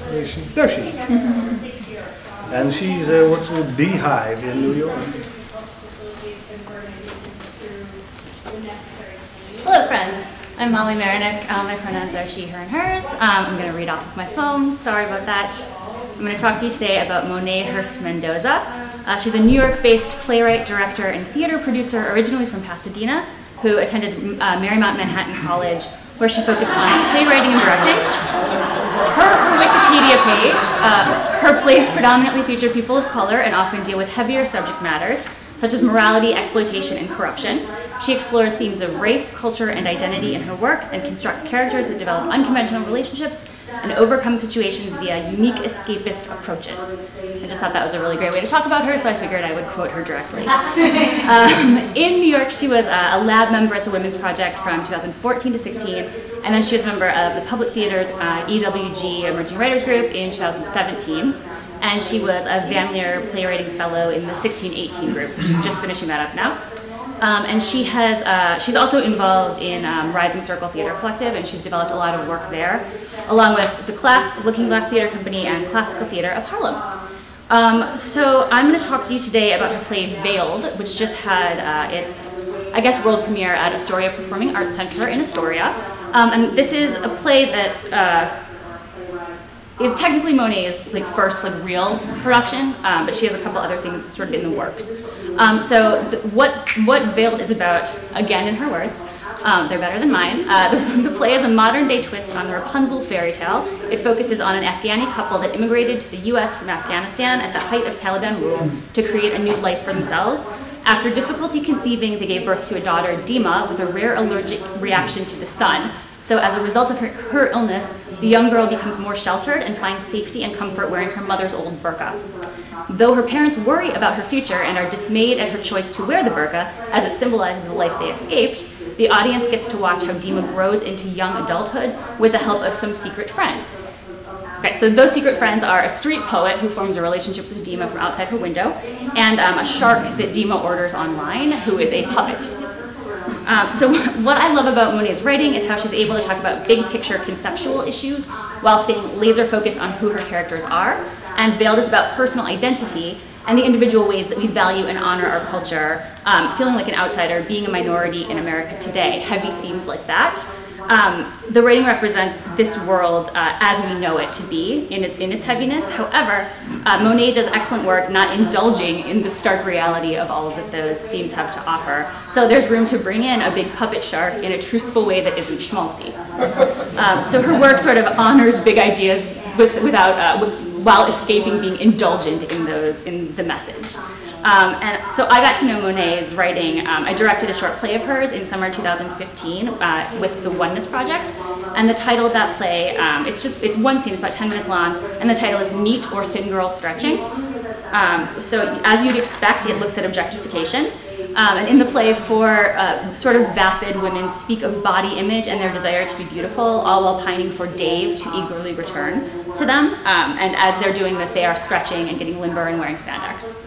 Where is she? There she is. Mm-hmm. And she's uh, works with Beehive in New York. Hello, friends. I'm Molly Marinick. Um, my pronouns are she, her, and hers. Um, I'm going to read off of my phone. Sorry about that. I'm going to talk to you today about Monet Hurst Mendoza. Uh, she's a New York-based playwright, director, and theater producer originally from Pasadena, who attended uh, Marymount Manhattan College, where she focused on playwriting and directing. Her, her Wikipedia page, uh, her plays predominantly feature people of color and often deal with heavier subject matters, such as morality, exploitation, and corruption. She explores themes of race, culture, and identity in her works and constructs characters that develop unconventional relationships and overcome situations via unique escapist approaches. I just thought that was a really great way to talk about her, so I figured I would quote her directly. um, in New York, she was a lab member at the Women's Project from two thousand fourteen to sixteen, and then she was a member of the Public Theater's uh, E W G Emerging Writers Group in two thousand seventeen, and she was a Van Leer Playwriting Fellow in the sixteen eighteen group, so she's just finishing that up now. Um, and she has, uh, she's also involved in um, Rising Circle Theatre Collective, and she's developed a lot of work there, along with the Cla Looking Glass Theatre Company and Classical Theatre of Harlem. Um, so I'm going to talk to you today about her play Veiled, which just had uh, its, I guess, world premiere at Astoria Performing Arts Center in Astoria. Um, and this is a play that uh, is technically Monet's like first like real production, um, but she has a couple other things sort of in the works. Um, so what what Veiled is about, again in her words, um, they're better than mine. Uh, the, the play is a modern day twist on the Rapunzel fairy tale. It focuses on an Afghani couple that immigrated to the U S from Afghanistan at the height of Taliban rule to create a new life for themselves. After difficulty conceiving, they gave birth to a daughter, Dima, with a rare allergic reaction to the sun. So as a result of her, her illness, the young girl becomes more sheltered and finds safety and comfort wearing her mother's old burqa. Though her parents worry about her future and are dismayed at her choice to wear the burqa, as it symbolizes the life they escaped, the audience gets to watch how Dima grows into young adulthood with the help of some secret friends. Okay, so those secret friends are a street poet who forms a relationship with Dima from outside her window, and um, a shark that Dima orders online, who is a puppet. Um, so what I love about Monet's writing is how she's able to talk about big picture conceptual issues while staying laser focused on who her characters are. And Veiled is about personal identity and the individual ways that we value and honor our culture, um, feeling like an outsider, being a minority in America today, heavy themes like that. Um, the writing represents this world uh, as we know it to be in, it, in its heaviness. However, uh, Monet does excellent work not indulging in the stark reality of all that those themes have to offer. So there's room to bring in a big puppet shark in a truthful way that isn't schmaltzy. Um, so her work sort of honors big ideas with, without, uh, with, while escaping being indulgent in those, in the message. Um, and so I got to know Monet's writing. Um, I directed a short play of hers in summer two thousand fifteen uh, with the Oneness Project, and the title of that play, um, it's just it's one scene, it's about ten minutes long, and the title is Meat or Thin Girl Stretching. Um, so as you'd expect, it looks at objectification. Um, and in the play, four uh, sort of vapid women speak of body image and their desire to be beautiful, all while pining for Dave to eagerly return to them. Um, and as they're doing this, they are stretching and getting limber and wearing spandex.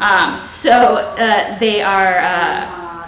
Um, so uh, they are, uh,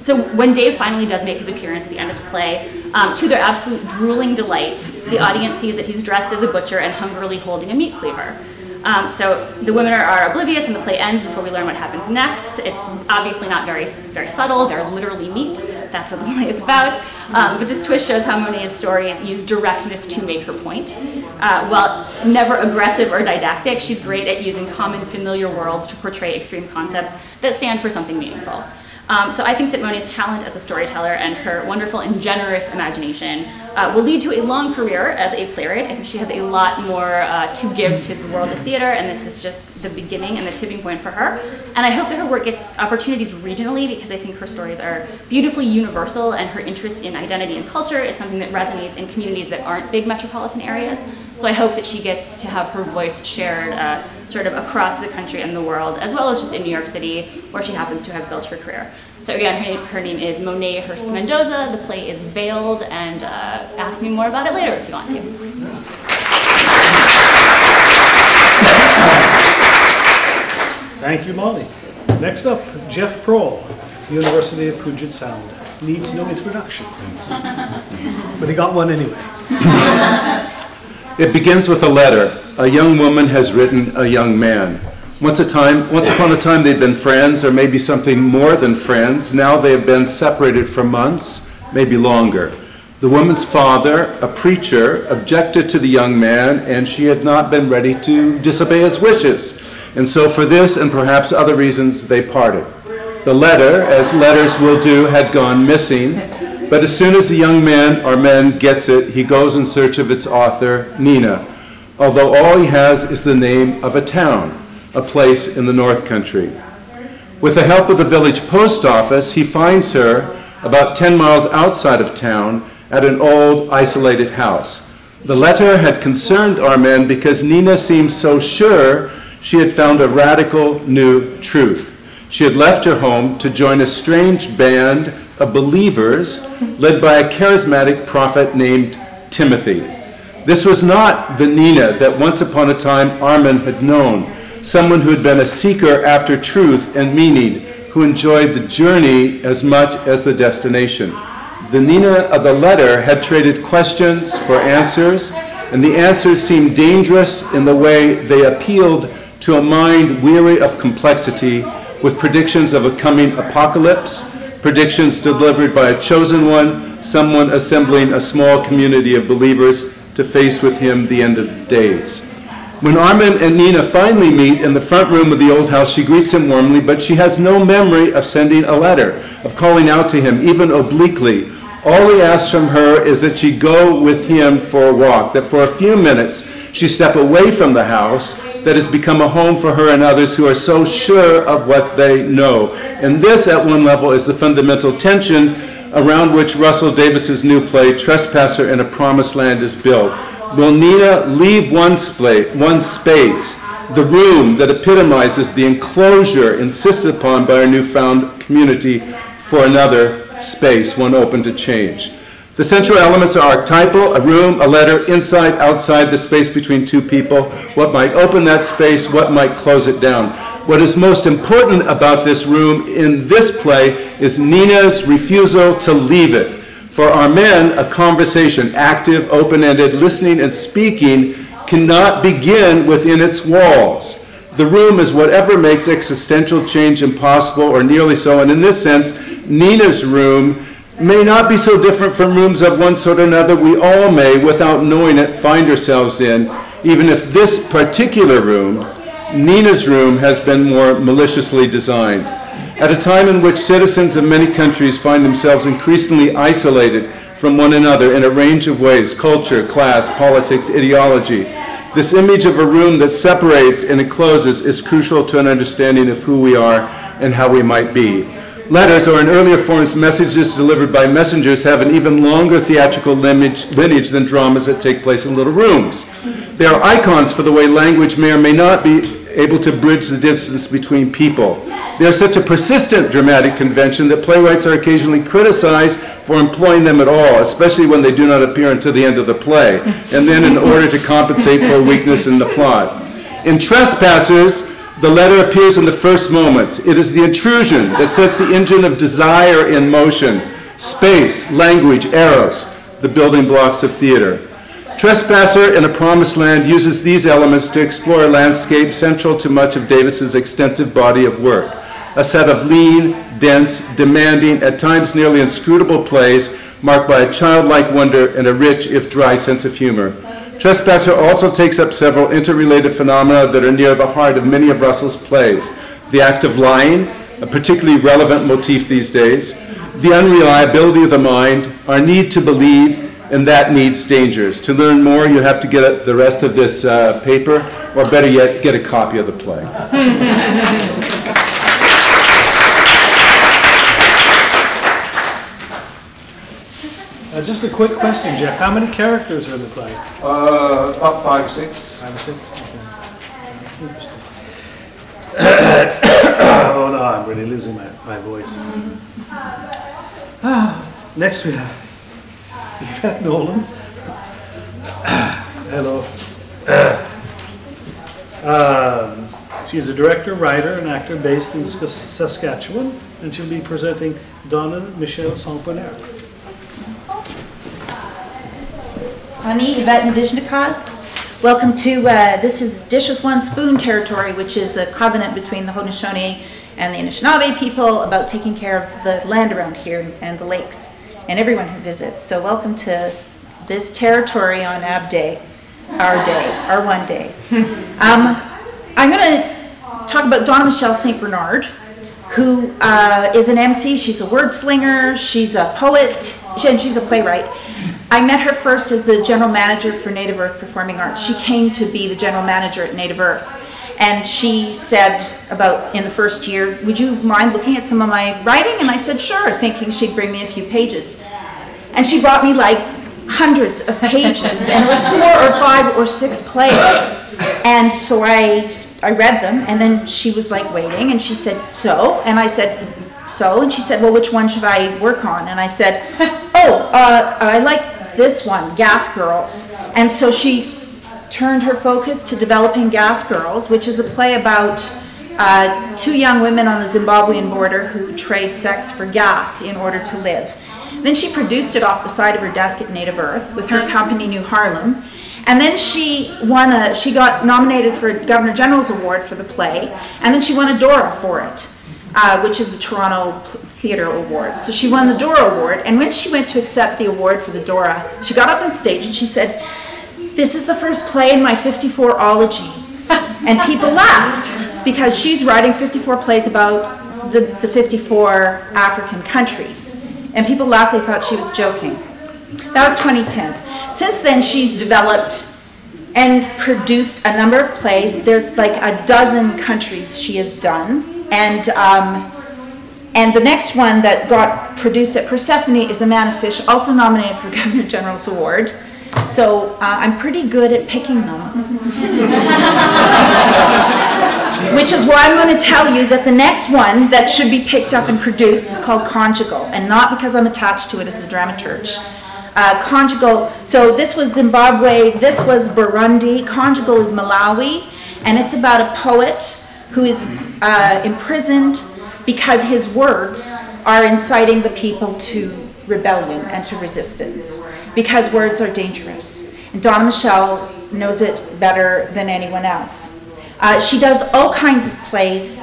so when Dave finally does make his appearance at the end of the play, um, to their absolute drooling delight, the audience sees that he's dressed as a butcher and hungrily holding a meat cleaver. Um, so the women are, are oblivious, and the play ends before we learn what happens next. It's obviously not very, very subtle. They're literally meat. That's what the play is about. Um, but this twist shows how Monet's stories use directness to make her point. Uh, while never aggressive or didactic, she's great at using common, familiar worlds to portray extreme concepts that stand for something meaningful. Um, so I think that Monet's talent as a storyteller and her wonderful and generous imagination uh, will lead to a long career as a playwright. I think she has a lot more uh, to give to the world of theater, and this is just the beginning and the tipping point for her. And I hope that her work gets opportunities regionally, because I think her stories are beautifully universal, and her interest in identity and culture is something that resonates in communities that aren't big metropolitan areas. So I hope that she gets to have her voice shared uh, sort of across the country and the world, as well as just in New York City, where she happens to have built her career. So again, her name, her name is Monet Hurst-Mendoza. The play is Veiled, and uh, ask me more about it later if you want to. Thank you, Molly. Next up, Jeff Prohl, University of Puget Sound. Needs no introduction, please. But he got one anyway. It begins with a letter. A young woman has written a young man. Once, a time, once upon a time they'd been friends, or maybe something more than friends. Now they have been separated for months, maybe longer. The woman's father, a preacher, objected to the young man, and she had not been ready to disobey his wishes. And so for this and perhaps other reasons, they parted. The letter, as letters will do, had gone missing. But as soon as the young man or man gets it, he goes in search of its author, Nina, although all he has is the name of a town, a place in the North Country. With the help of the village post office, he finds her about ten miles outside of town at an old, isolated house. The letter had concerned Armand because Nina seemed so sure she had found a radical new truth. She had left her home to join a strange band of believers led by a charismatic prophet named Timothy. This was not the Nina that once upon a time Armin had known, someone who had been a seeker after truth and meaning, who enjoyed the journey as much as the destination. The Nina of the letter had traded questions for answers, and the answers seemed dangerous in the way they appealed to a mind weary of complexity, with predictions of a coming apocalypse, predictions delivered by a chosen one, someone assembling a small community of believers to face with him the end of days. When Armin and Nina finally meet in the front room of the old house, she greets him warmly, but she has no memory of sending a letter, of calling out to him, even obliquely. All he asks from her is that she go with him for a walk, that for a few minutes she step away from the house that has become a home for her and others who are so sure of what they know. And this, at one level, is the fundamental tension around which Russell Davis's new play, Trespasser in a Promised Land, is built. Will Nina leave one, sp one space, the room that epitomizes the enclosure insisted upon by her newfound community, for another space, one open to change? The central elements are archetypal: a room, a letter, inside, outside, the space between two people, what might open that space, what might close it down. What is most important about this room in this play is Nina's refusal to leave it. For our men, a conversation, active, open-ended, listening and speaking, cannot begin within its walls. The room is whatever makes existential change impossible, or nearly so, and in this sense, Nina's room may not be so different from rooms of one sort or another we all may, without knowing it, find ourselves in, even if this particular room, Nina's room, has been more maliciously designed. At a time in which citizens of many countries find themselves increasingly isolated from one another in a range of ways, culture, class, politics, ideology, this image of a room that separates and encloses is crucial to an understanding of who we are and how we might be. Letters, or in earlier forms, messages delivered by messengers, have an even longer theatrical lineage than dramas that take place in little rooms. They are icons for the way language may or may not be able to bridge the distance between people. They are such a persistent dramatic convention that playwrights are occasionally criticized for employing them at all, especially when they do not appear until the end of the play, and then in order to compensate for weakness in the plot. In Trespassers, the letter appears in the first moments. It is the intrusion that sets the engine of desire in motion: space, language, eros, the building blocks of theater. Trespasser in a Promised Land uses these elements to explore a landscape central to much of Davis's extensive body of work, a set of lean, dense, demanding, at times nearly inscrutable plays marked by a childlike wonder and a rich, if dry, sense of humor. Trespasser also takes up several interrelated phenomena that are near the heart of many of Russell's plays: the act of lying, a particularly relevant motif these days, the unreliability of the mind, our need to believe, and that needs dangers. To learn more, you have to get the rest of this uh, paper, or better yet, get a copy of the play. Uh, just a quick question, Jeff. How many characters are in the play? Uh, about five or six. Five or six? Okay. Interesting. Oh no, I'm really losing my, my voice. Ah, next we have Yvette Nolan. Hello. Um, she's a director, writer, and actor based in Saskatchewan, and she'll be presenting Donna Michelle Saint-Bonheur. Honey, Yvette Ndishnikos. Welcome to, uh, this is Dish with One Spoon territory, which is a covenant between the Haudenosaunee and the Anishinaabe people about taking care of the land around here and the lakes, and everyone who visits. So welcome to this territory on Ab Day, our day, our one day. um, I'm going to talk about Donna Michelle Saint Bernard, who uh, is an M C. She's a word slinger, she's a poet, and she's a playwright. I met her first as the general manager for Native Earth Performing Arts. She came to be the general manager at Native Earth. And she said, about in the first year, "Would you mind looking at some of my writing?" And I said, "Sure," thinking she'd bring me a few pages. And she brought me like hundreds of pages, and it was four or five or six plays. And so I, I read them, and then she was like waiting, and she said, "So?" And I said, "So?" And she said, "Well, which one should I work on?" And I said, "Oh, uh, I like this one, Gas Girls." And so she turned her focus to developing Gas Girls, which is a play about uh, two young women on the Zimbabwean border who trade sex for gas in order to live. And then she produced it off the side of her desk at Native Earth with her company, New Harlem. And then she won a, she got nominated for a Governor General's Award for the play, and then she won a Dora for it, uh, which is the Toronto Theatre Award. So she won the Dora Award, and when she went to accept the award for the Dora, she got up on stage and she said, this is the first play in my fifty-four-ology. And people laughed because she's writing fifty-four plays about the, the fifty-four African countries. And people laughed, they thought she was joking. That was twenty ten. Since then, she's developed and produced a number of plays. There's like a dozen countries she has done. And, um, and the next one that got produced at Persephone is A Man of Fish, also nominated for Governor General's Award. So uh, I'm pretty good at picking them. Which is why I'm going to tell you that the next one that should be picked up and produced is called Conjugal, and not because I'm attached to it as the dramaturge. Uh, Conjugal, so this was Zimbabwe, this was Burundi, Conjugal is Malawi, and it's about a poet who is uh, imprisoned because his words are inciting the people to rebellion and to resistance, because words are dangerous. And Donna Michelle knows it better than anyone else. Uh, she does all kinds of plays.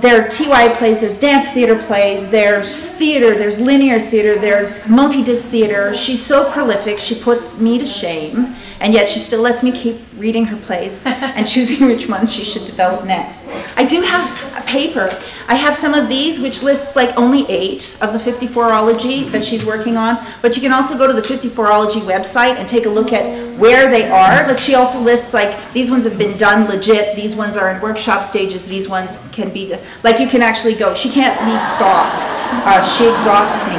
There are T Y plays, there's dance theater plays, there's theater, there's linear theater, there's multi-disc theater. She's so prolific, she puts me to shame, and yet she still lets me keep reading her plays and choosing which ones she should develop next. I do have a paper. I have some of these, which lists like only eight of the fifty-four-ology that she's working on, but you can also go to the fifty-four-ology website and take a look at where they are. Like she also lists like, these ones have been done legit, these ones are in workshop stages, these ones can be, like you can actually go. She can't be stopped. Uh, she exhausts me.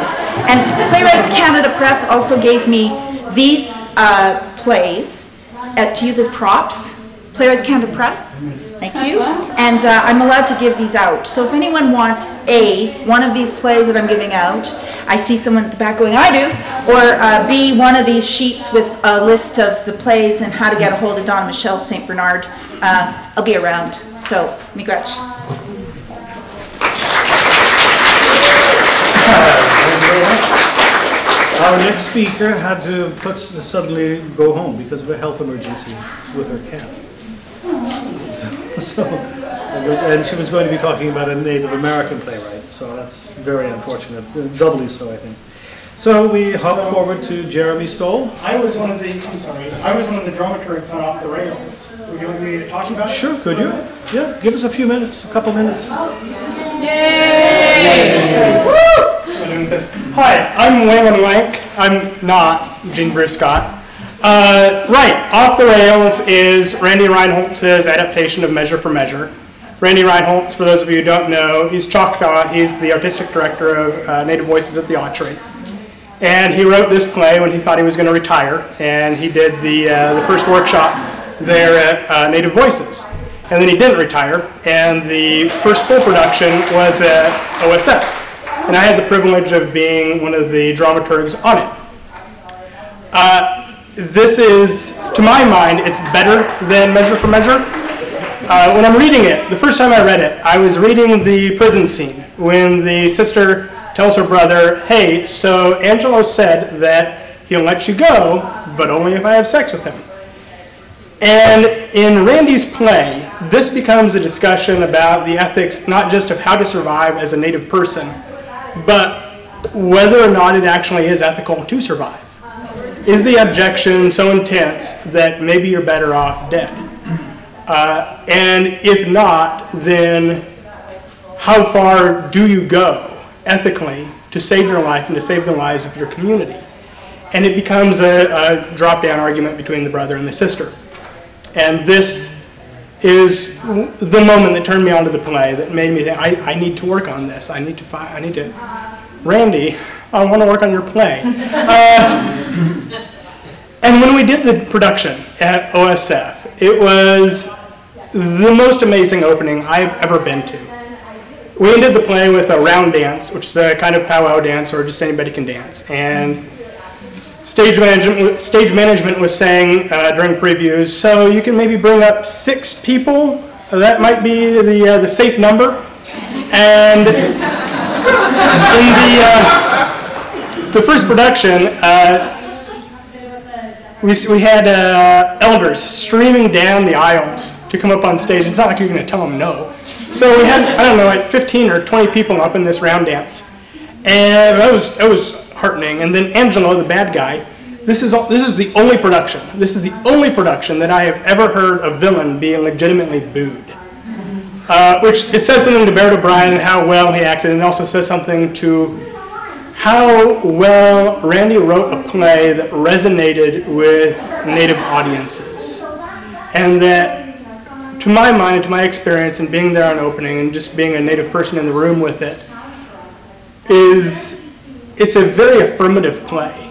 And Playwrights Canada Press also gave me these uh, plays at, to use as props. Playwrights Canada Press, thank you. And uh, I'm allowed to give these out. So if anyone wants A, one of these plays that I'm giving out, I see someone at the back going, I do, or uh, B, one of these sheets with a list of the plays and how to get a hold of Donna Michelle Saint Bernard, uh, I'll be around. So, miigwech. Our next speaker had to put, suddenly go home because of a health emergency with her cat. So, so, and she was going to be talking about a Native American playwright, so that's very unfortunate, doubly so, I think. So we hop so, forward to Jeremy Stoll. I was one of the, I'm sorry, I was one of the dramaturgs on Off the Rails. Would you like me to talk about sure, it? Sure, could you? Yeah, give us a few minutes, a couple minutes. Yay! Yay. Woo! This. Hi, I'm Waylon Lank. I'm not Gene Bruce Scott. Uh, right, Off the Rails is Randy Reinholt's adaptation of Measure for Measure. Randy Reinholt's, for those of you who don't know, he's Choctaw. He's the artistic director of uh, Native Voices at the Autry. And he wrote this play when he thought he was going to retire. And he did the, uh, the first workshop there at uh, Native Voices. And then he didn't retire. And the first full production was at O S F. And I had the privilege of being one of the dramaturgs on it. Uh, this is, to my mind, it's better than Measure for Measure. Uh, when I'm reading it, the first time I read it, I was reading the prison scene when the sister tells her brother, hey, so Angelo said that he'll let you go, but only if I have sex with him. And in Randy's play, this becomes a discussion about the ethics, not just of how to survive as a Native person, but whether or not it actually is ethical to survive. Is the objection so intense that maybe you're better off dead? Uh, and if not, then how far do you go ethically to save your life and to save the lives of your community? And it becomes a, a drop-down argument between the brother and the sister. And this is the moment that turned me onto the play, that made me think, I, I need to work on this. I need to find, I need to, Randy, I want to work on your play. Uh, and when we did the production at O S F, it was the most amazing opening I've ever been to. We ended the play with a round dance, which is a kind of powwow dance where just anybody can dance. And Stage management, stage management was saying uh, during previews, so you can maybe bring up six people. That might be the, uh, the safe number. And in the, uh, the first production, uh, we, we had uh, elders streaming down the aisles to come up on stage. It's not like you're going to tell them no. So we had, I don't know, like fifteen or twenty people up in this round dance. And that was, that was heartening. And then Angelo, the bad guy, this is, this is the only production, this is the only production that I have ever heard a villain being legitimately booed. Uh, which, it says something to Barrett O'Brien and how well he acted, and also says something to how well Randy wrote a play that resonated with Native audiences. And that, to my mind, to my experience, and being there on opening, and just being a Native person in the room with it, is, it's a very affirmative play.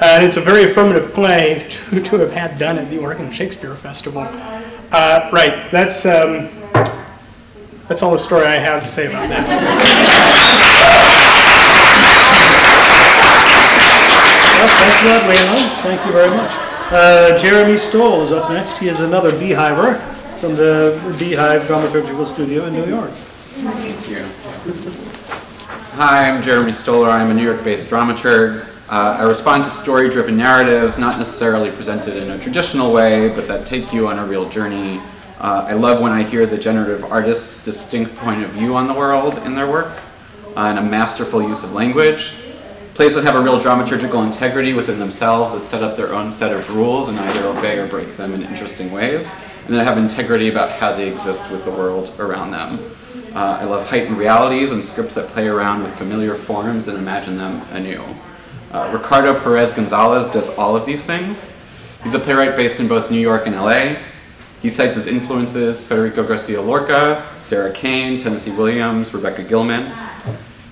Uh, and it's a very affirmative play to, to have had done at the Oregon Shakespeare Festival. Uh, right, that's, um, that's all the story I have to say about that. Well, thanks for that, Leon. Thank you very much. Uh, Jeremy Stoll is up next. He is another beehiver from the Beehive Dramaturgical Studio in New York. Thank you. Hi, I'm Jeremy Stoller. I'm a New York-based dramaturg. Uh, I respond to story-driven narratives, not necessarily presented in a traditional way, but that take you on a real journey. Uh, I love when I hear the generative artist's distinct point of view on the world in their work, uh, and a masterful use of language. Plays that have a real dramaturgical integrity within themselves, that set up their own set of rules and either obey or break them in interesting ways, and that have integrity about how they exist with the world around them. Uh, I love heightened realities and scripts that play around with familiar forms and imagine them anew. Uh, Ricardo Perez Gonzalez does all of these things. He's a playwright based in both New York and L A. He cites his influences, Federico Garcia Lorca, Sarah Kane, Tennessee Williams, Rebecca Gilman.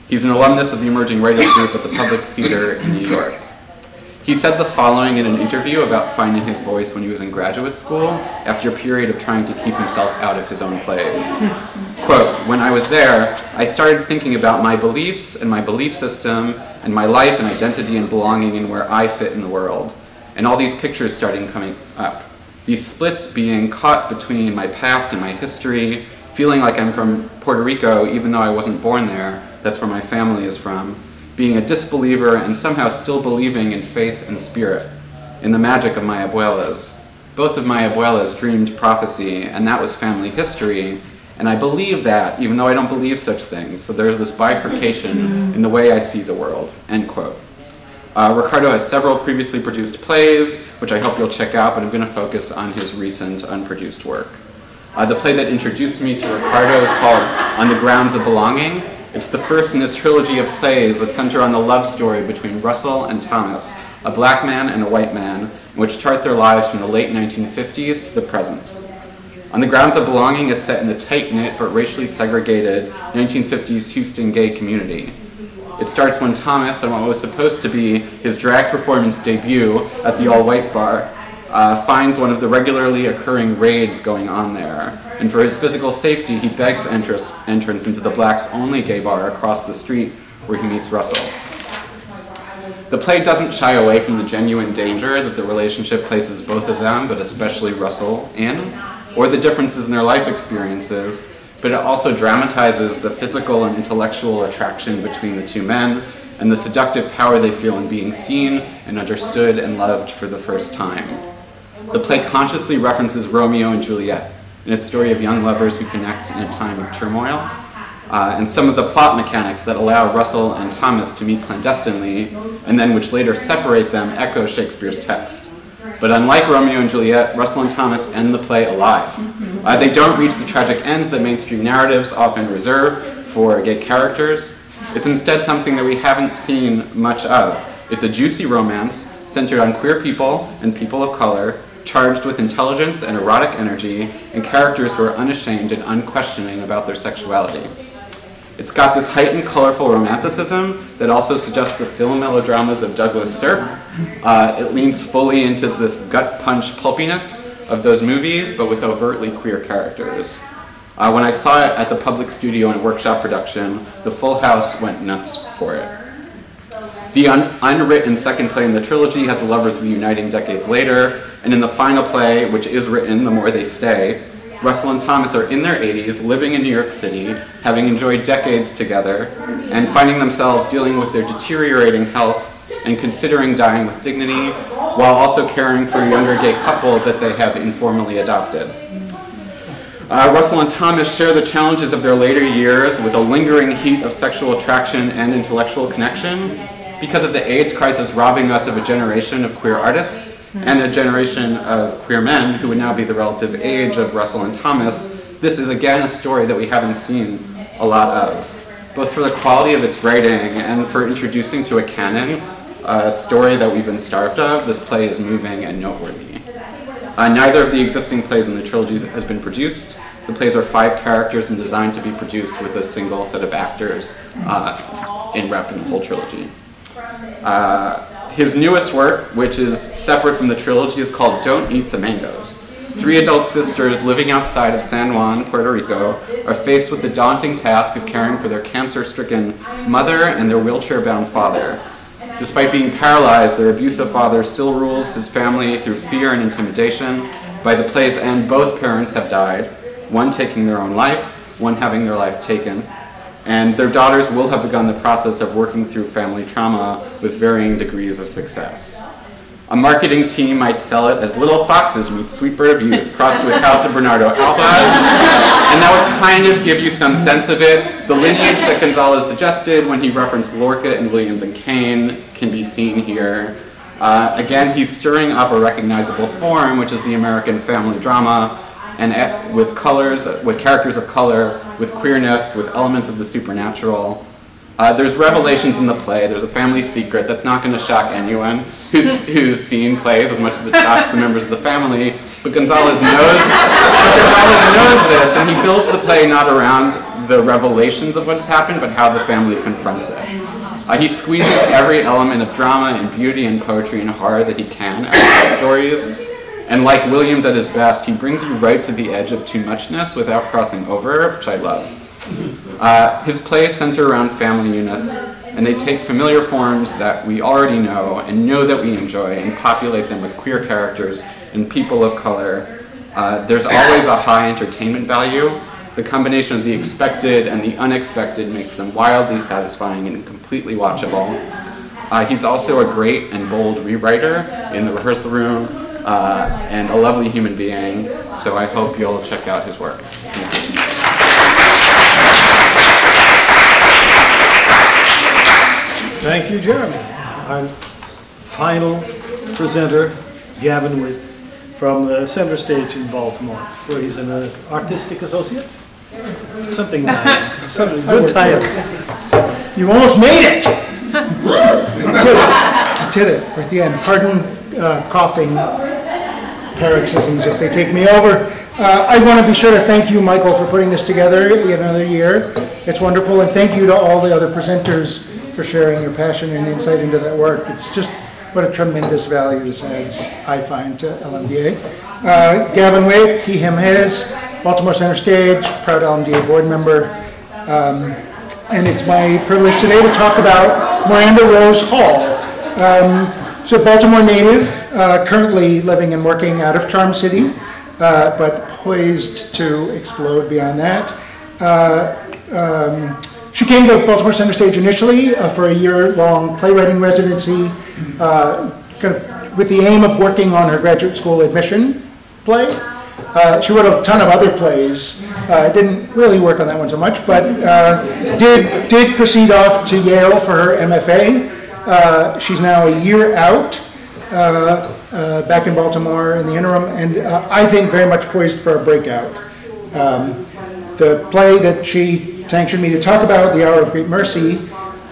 He's an alumnus of the Emerging Writers Group at the Public Theater in New York. He said the following in an interview about finding his voice when he was in graduate school after a period of trying to keep himself out of his own plays. Quote, when I was there, I started thinking about my beliefs and my belief system and my life and identity and belonging and where I fit in the world. And all these pictures started coming up. These splits being caught between my past and my history, feeling like I'm from Puerto Rico even though I wasn't born there, that's where my family is from, being a disbeliever and somehow still believing in faith and spirit, in the magic of my abuelas. Both of my abuelas dreamed prophecy, and that was family history, and I believe that, even though I don't believe such things. So there's this bifurcation in the way I see the world, end quote. Uh, Ricardo has several previously produced plays, which I hope you'll check out, but I'm gonna focus on his recent unproduced work. Uh, the play that introduced me to Ricardo is called On the Grounds of Belonging. It's the first in this trilogy of plays that center on the love story between Russell and Thomas, a black man and a white man, which chart their lives from the late nineteen fifties to the present. On the Grounds of Belonging is set in the tight-knit but racially segregated nineteen fifties Houston gay community. It starts when Thomas, on what was supposed to be his drag performance debut at the all-white bar, uh, finds one of the regularly occurring raids going on there. And for his physical safety, he begs entrance, entrance into the blacks-only gay bar across the street where he meets Russell. The play doesn't shy away from the genuine danger that the relationship places both of them, but especially Russell, in, or the differences in their life experiences, but it also dramatizes the physical and intellectual attraction between the two men and the seductive power they feel in being seen and understood and loved for the first time. The play consciously references Romeo and Juliet, in its story of young lovers who connect in a time of turmoil, uh, and some of the plot mechanics that allow Russell and Thomas to meet clandestinely, and then which later separate them echo Shakespeare's text. But unlike Romeo and Juliet, Russell and Thomas end the play alive. Mm-hmm. uh, they don't reach the tragic ends that mainstream narratives often reserve for gay characters. It's instead something that we haven't seen much of. It's a juicy romance centered on queer people and people of color, charged with intelligence and erotic energy, and characters who are unashamed and unquestioning about their sexuality. It's got this heightened, colorful romanticism that also suggests the film melodramas of Douglas Sirk. Uh, it leans fully into this gut punch pulpiness of those movies, but with overtly queer characters. Uh, when I saw it at the Public Studio and Workshop production, the full house went nuts for it. The un unwritten second play in the trilogy has the lovers reuniting decades later, and in the final play, which is written, The More They Stay, Russell and Thomas are in their eighties, living in New York City, having enjoyed decades together, and finding themselves dealing with their deteriorating health and considering dying with dignity, while also caring for a younger gay couple that they have informally adopted. Uh, Russell and Thomas share the challenges of their later years with a lingering heat of sexual attraction and intellectual connection, because of the AIDS crisis robbing us of a generation of queer artists and a generation of queer men who would now be the relative age of Russell and Thomas, this is again a story that we haven't seen a lot of, both for the quality of its writing and for introducing to a canon a story that we've been starved of. This play is moving and noteworthy. Uh, neither of the existing plays in the trilogy has been produced. The plays are five characters and designed to be produced with a single set of actors uh, in rep in the whole trilogy. Uh, his newest work, which is separate from the trilogy, is called Don't Eat the Mangoes. Three adult sisters living outside of San Juan, Puerto Rico, are faced with the daunting task of caring for their cancer-stricken mother and their wheelchair-bound father. Despite being paralyzed, their abusive father still rules his family through fear and intimidation. By the play's end, both parents have died, one taking their own life, one having their life taken, and their daughters will have begun the process of working through family trauma with varying degrees of success. A marketing team might sell it as Little Foxes meet Sweetbird of Youth crossed with House of Bernardo Alba, and that would kind of give you some sense of it. The lineage that Gonzalez suggested when he referenced Lorca and Williams and Caine can be seen here. Uh, again, he's stirring up a recognizable form, which is the American family drama, and at, with colors, with characters of color, with queerness, with elements of the supernatural. Uh, there's revelations in the play. There's a family secret that's not going to shock anyone who's, who's seen plays as much as it shocks the members of the family. But Gonzalez knows, but Gonzalez knows this, and he builds the play not around the revelations of what's happened, but how the family confronts it. Uh, he squeezes every element of drama and beauty and poetry and horror that he can out of his stories. And like Williams at his best, he brings you right to the edge of too muchness without crossing over, which I love. Uh, his plays center around family units, and they take familiar forms that we already know and know that we enjoy and populate them with queer characters and people of color. Uh, there's always a high entertainment value. The combination of the expected and the unexpected makes them wildly satisfying and completely watchable. Uh, he's also a great and bold rewriter in the rehearsal room uh, and a lovely human being, so I hope you'll check out his work. Thank you, Jeremy. Our final presenter, Gavin Witt, from the Center Stage in Baltimore, where he's an uh, artistic associate. Something nice. Something good title. You almost made it. Did it. Did it. At the end. Pardon uh, coughing paroxysms if they take me over. Uh, I want to be sure to thank you, Michael, for putting this together yet another year. It's wonderful, and thank you to all the other presenters for sharing your passion and insight into that work. It's just what a tremendous value this adds, I find, to L M D A. Uh, Gavin Witt, he, him, his, Baltimore Center Stage, proud L M D A board member. Um, and it's my privilege today to talk about Miranda Rose Hall. Um, so Baltimore native, uh, currently living and working out of Charm City, uh, but poised to explode beyond that. Uh, um, She came to Baltimore Center Stage initially uh, for a year-long playwriting residency uh, kind of with the aim of working on her graduate school admission play. Uh, she wrote a ton of other plays. Uh, didn't really work on that one so much, but uh, did, did proceed off to Yale for her M F A. Uh, she's now a year out uh, uh, back in Baltimore in the interim, and uh, I think very much poised for a breakout. Um, the play that she sanctioned me to talk about, The Hour of Great Mercy,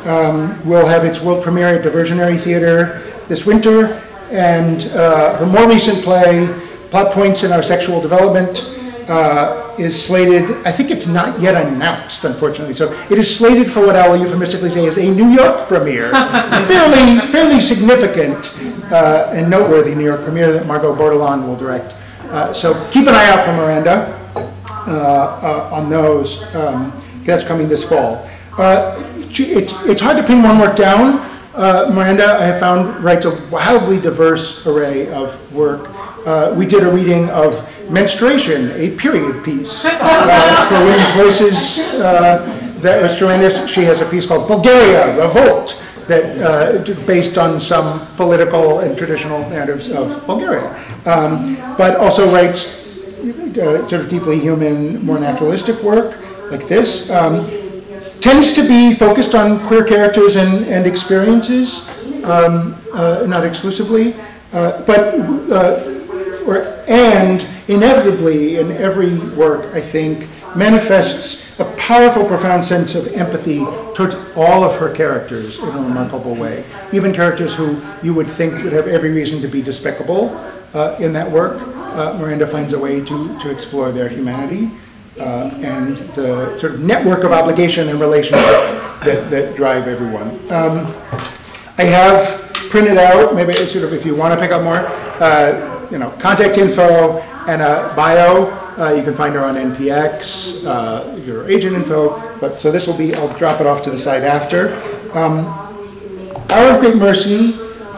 um, will have its world premiere at Diversionary Theater this winter, and uh, her more recent play, Plot Points in Our Sexual Development, uh, is slated, I think it's not yet announced, unfortunately, so it is slated for what I will euphemistically say is a New York premiere, fairly, fairly significant uh, and noteworthy New York premiere that Margot Bordelon will direct. Uh, so keep an eye out for Miranda uh, uh, on those. Um, that's coming this fall. Uh, it, it's hard to pin one work down. Uh, Miranda, I have found, writes a wildly diverse array of work. Uh, we did a reading of Menstruation, a period piece, uh, for Women's Voices. Uh, that was tremendous. She has a piece called Bulgaria, Revolt, that uh, based on some political and traditional narratives of Bulgaria, um, but also writes uh, sort of deeply human, more naturalistic work, like this. Um, tends to be focused on queer characters and, and experiences, um, uh, not exclusively, uh, but uh, or, and inevitably in every work, I think, manifests a powerful, profound sense of empathy towards all of her characters in a remarkable way, even characters who you would think would have every reason to be despicable uh, in that work. Uh, Miranda finds a way to, to explore their humanity uh, and the sort of network of obligation and relationship that, that drive everyone. Um, I have printed out, maybe sort of if you want to pick up more, uh, you know, contact info and a bio. Uh, you can find her on N P X, uh, your agent info, but so this will be, I'll drop it off to the side after. Um, Hour of Great Mercy,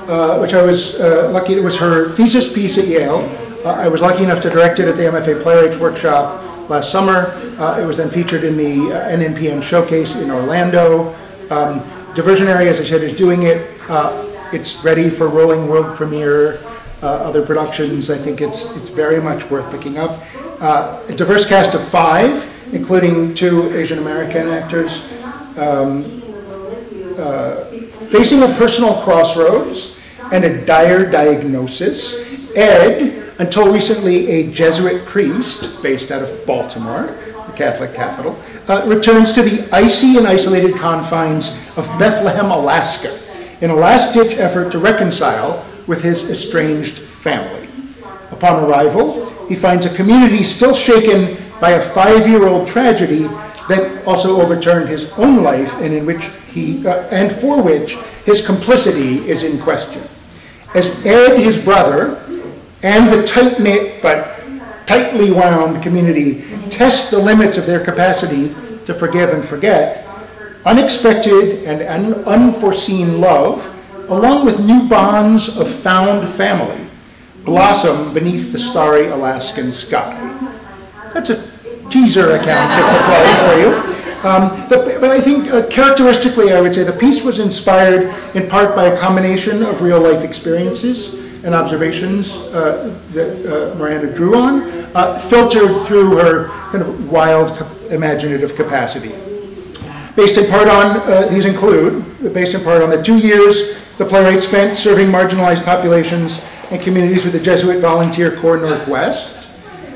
uh, which I was uh, lucky, it was her thesis piece at Yale. Uh, I was lucky enough to direct it at the M F A Playwrights Workshop last summer. Uh, it was then featured in the uh, N N P M Showcase in Orlando. Um, Diversionary, as I said, is doing it. Uh, it's ready for rolling world premiere. Uh, other productions, I think it's, it's very much worth picking up. Uh, a diverse cast of five, including two Asian American actors, um, uh, facing a personal crossroads and a dire diagnosis. Ed, until recently a Jesuit priest based out of Baltimore, the Catholic capital, uh, returns to the icy and isolated confines of Bethlehem, Alaska, in a last-ditch effort to reconcile with his estranged family. Upon arrival, he finds a community still shaken by a five-year-old tragedy that also overturned his own life, and in which he uh, and for which his complicity is in question. As Ed, his brother, and the tight-knit but tightly wound community test the limits of their capacity to forgive and forget, unexpected and un unforeseen love, along with new bonds of found family, blossom beneath the starry Alaskan sky. That's a teaser account of the play for you. Um, the, but I think uh, characteristically, I would say the piece was inspired in part by a combination of real life experiences and observations uh, that uh, Miranda drew on, uh, filtered through her kind of wild imaginative capacity. Based in part on, uh, these include, based in part on the two years the playwright spent serving marginalized populations and communities with the Jesuit Volunteer Corps Northwest.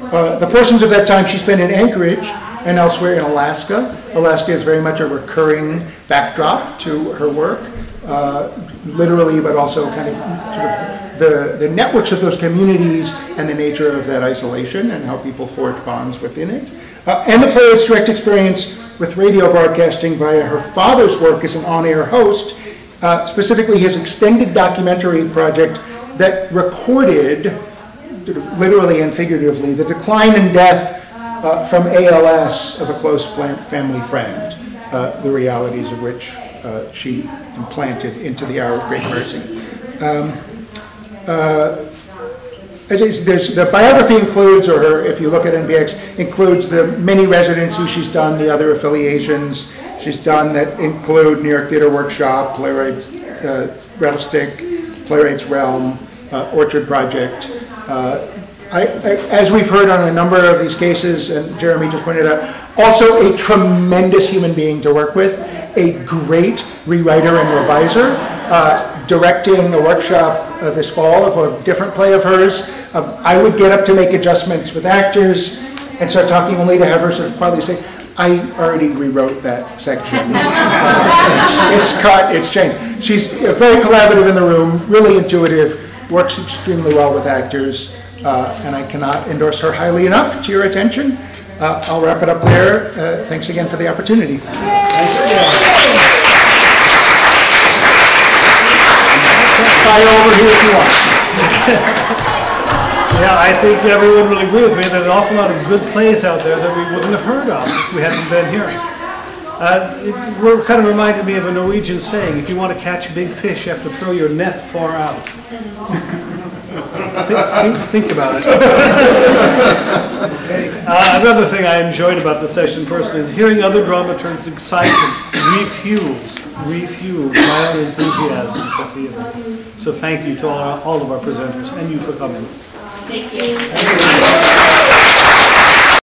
Uh, the portions of that time she spent in Anchorage and elsewhere in Alaska. Alaska is very much a recurring backdrop to her work, uh, literally, but also kind of, sort of the, the networks of those communities and the nature of that isolation and how people forge bonds within it. Uh, and the playwright's direct experience with radio broadcasting via her father's work as an on-air host, uh, specifically his extended documentary project that recorded, literally and figuratively, the decline and death uh, from A L S of a close family friend, uh, the realities of which uh, she implanted into the Hour of Great Mercy. Um, uh, there's, the biography includes, or her, if you look at N B X, includes the many residencies she's done, the other affiliations she's done that include New York Theatre Workshop, Playwrights, uh, Rattlestick, Playwrights Realm, uh, Orchard Project. Uh, I, I, as we've heard on a number of these cases, and Jeremy just pointed out, also a tremendous human being to work with, a great rewriter and reviser, uh, directing a workshop uh, this fall of a different play of hers. Um, I would get up to make adjustments with actors and start talking only to have her sort of probably say, I already rewrote that section. uh, it's, it's cut, it's changed. She's very collaborative in the room, really intuitive, works extremely well with actors, uh, and I cannot endorse her highly enough to your attention. Uh, I'll wrap it up there. Uh, thanks again for the opportunity. Fire over here if you want. Yeah, I think everyone will agree with me. There's an awful lot of good plays out there that we wouldn't have heard of if we hadn't been here. Uh, it kind of reminded me of a Norwegian saying, if you want to catch big fish, you have to throw your net far out. think, think, think about it. uh, another thing I enjoyed about this session personally is hearing other dramaturgs' excitement refuels, refuels my own enthusiasm for theater. So thank you to all, our, all of our presenters and you for coming. Thank you. Thank you.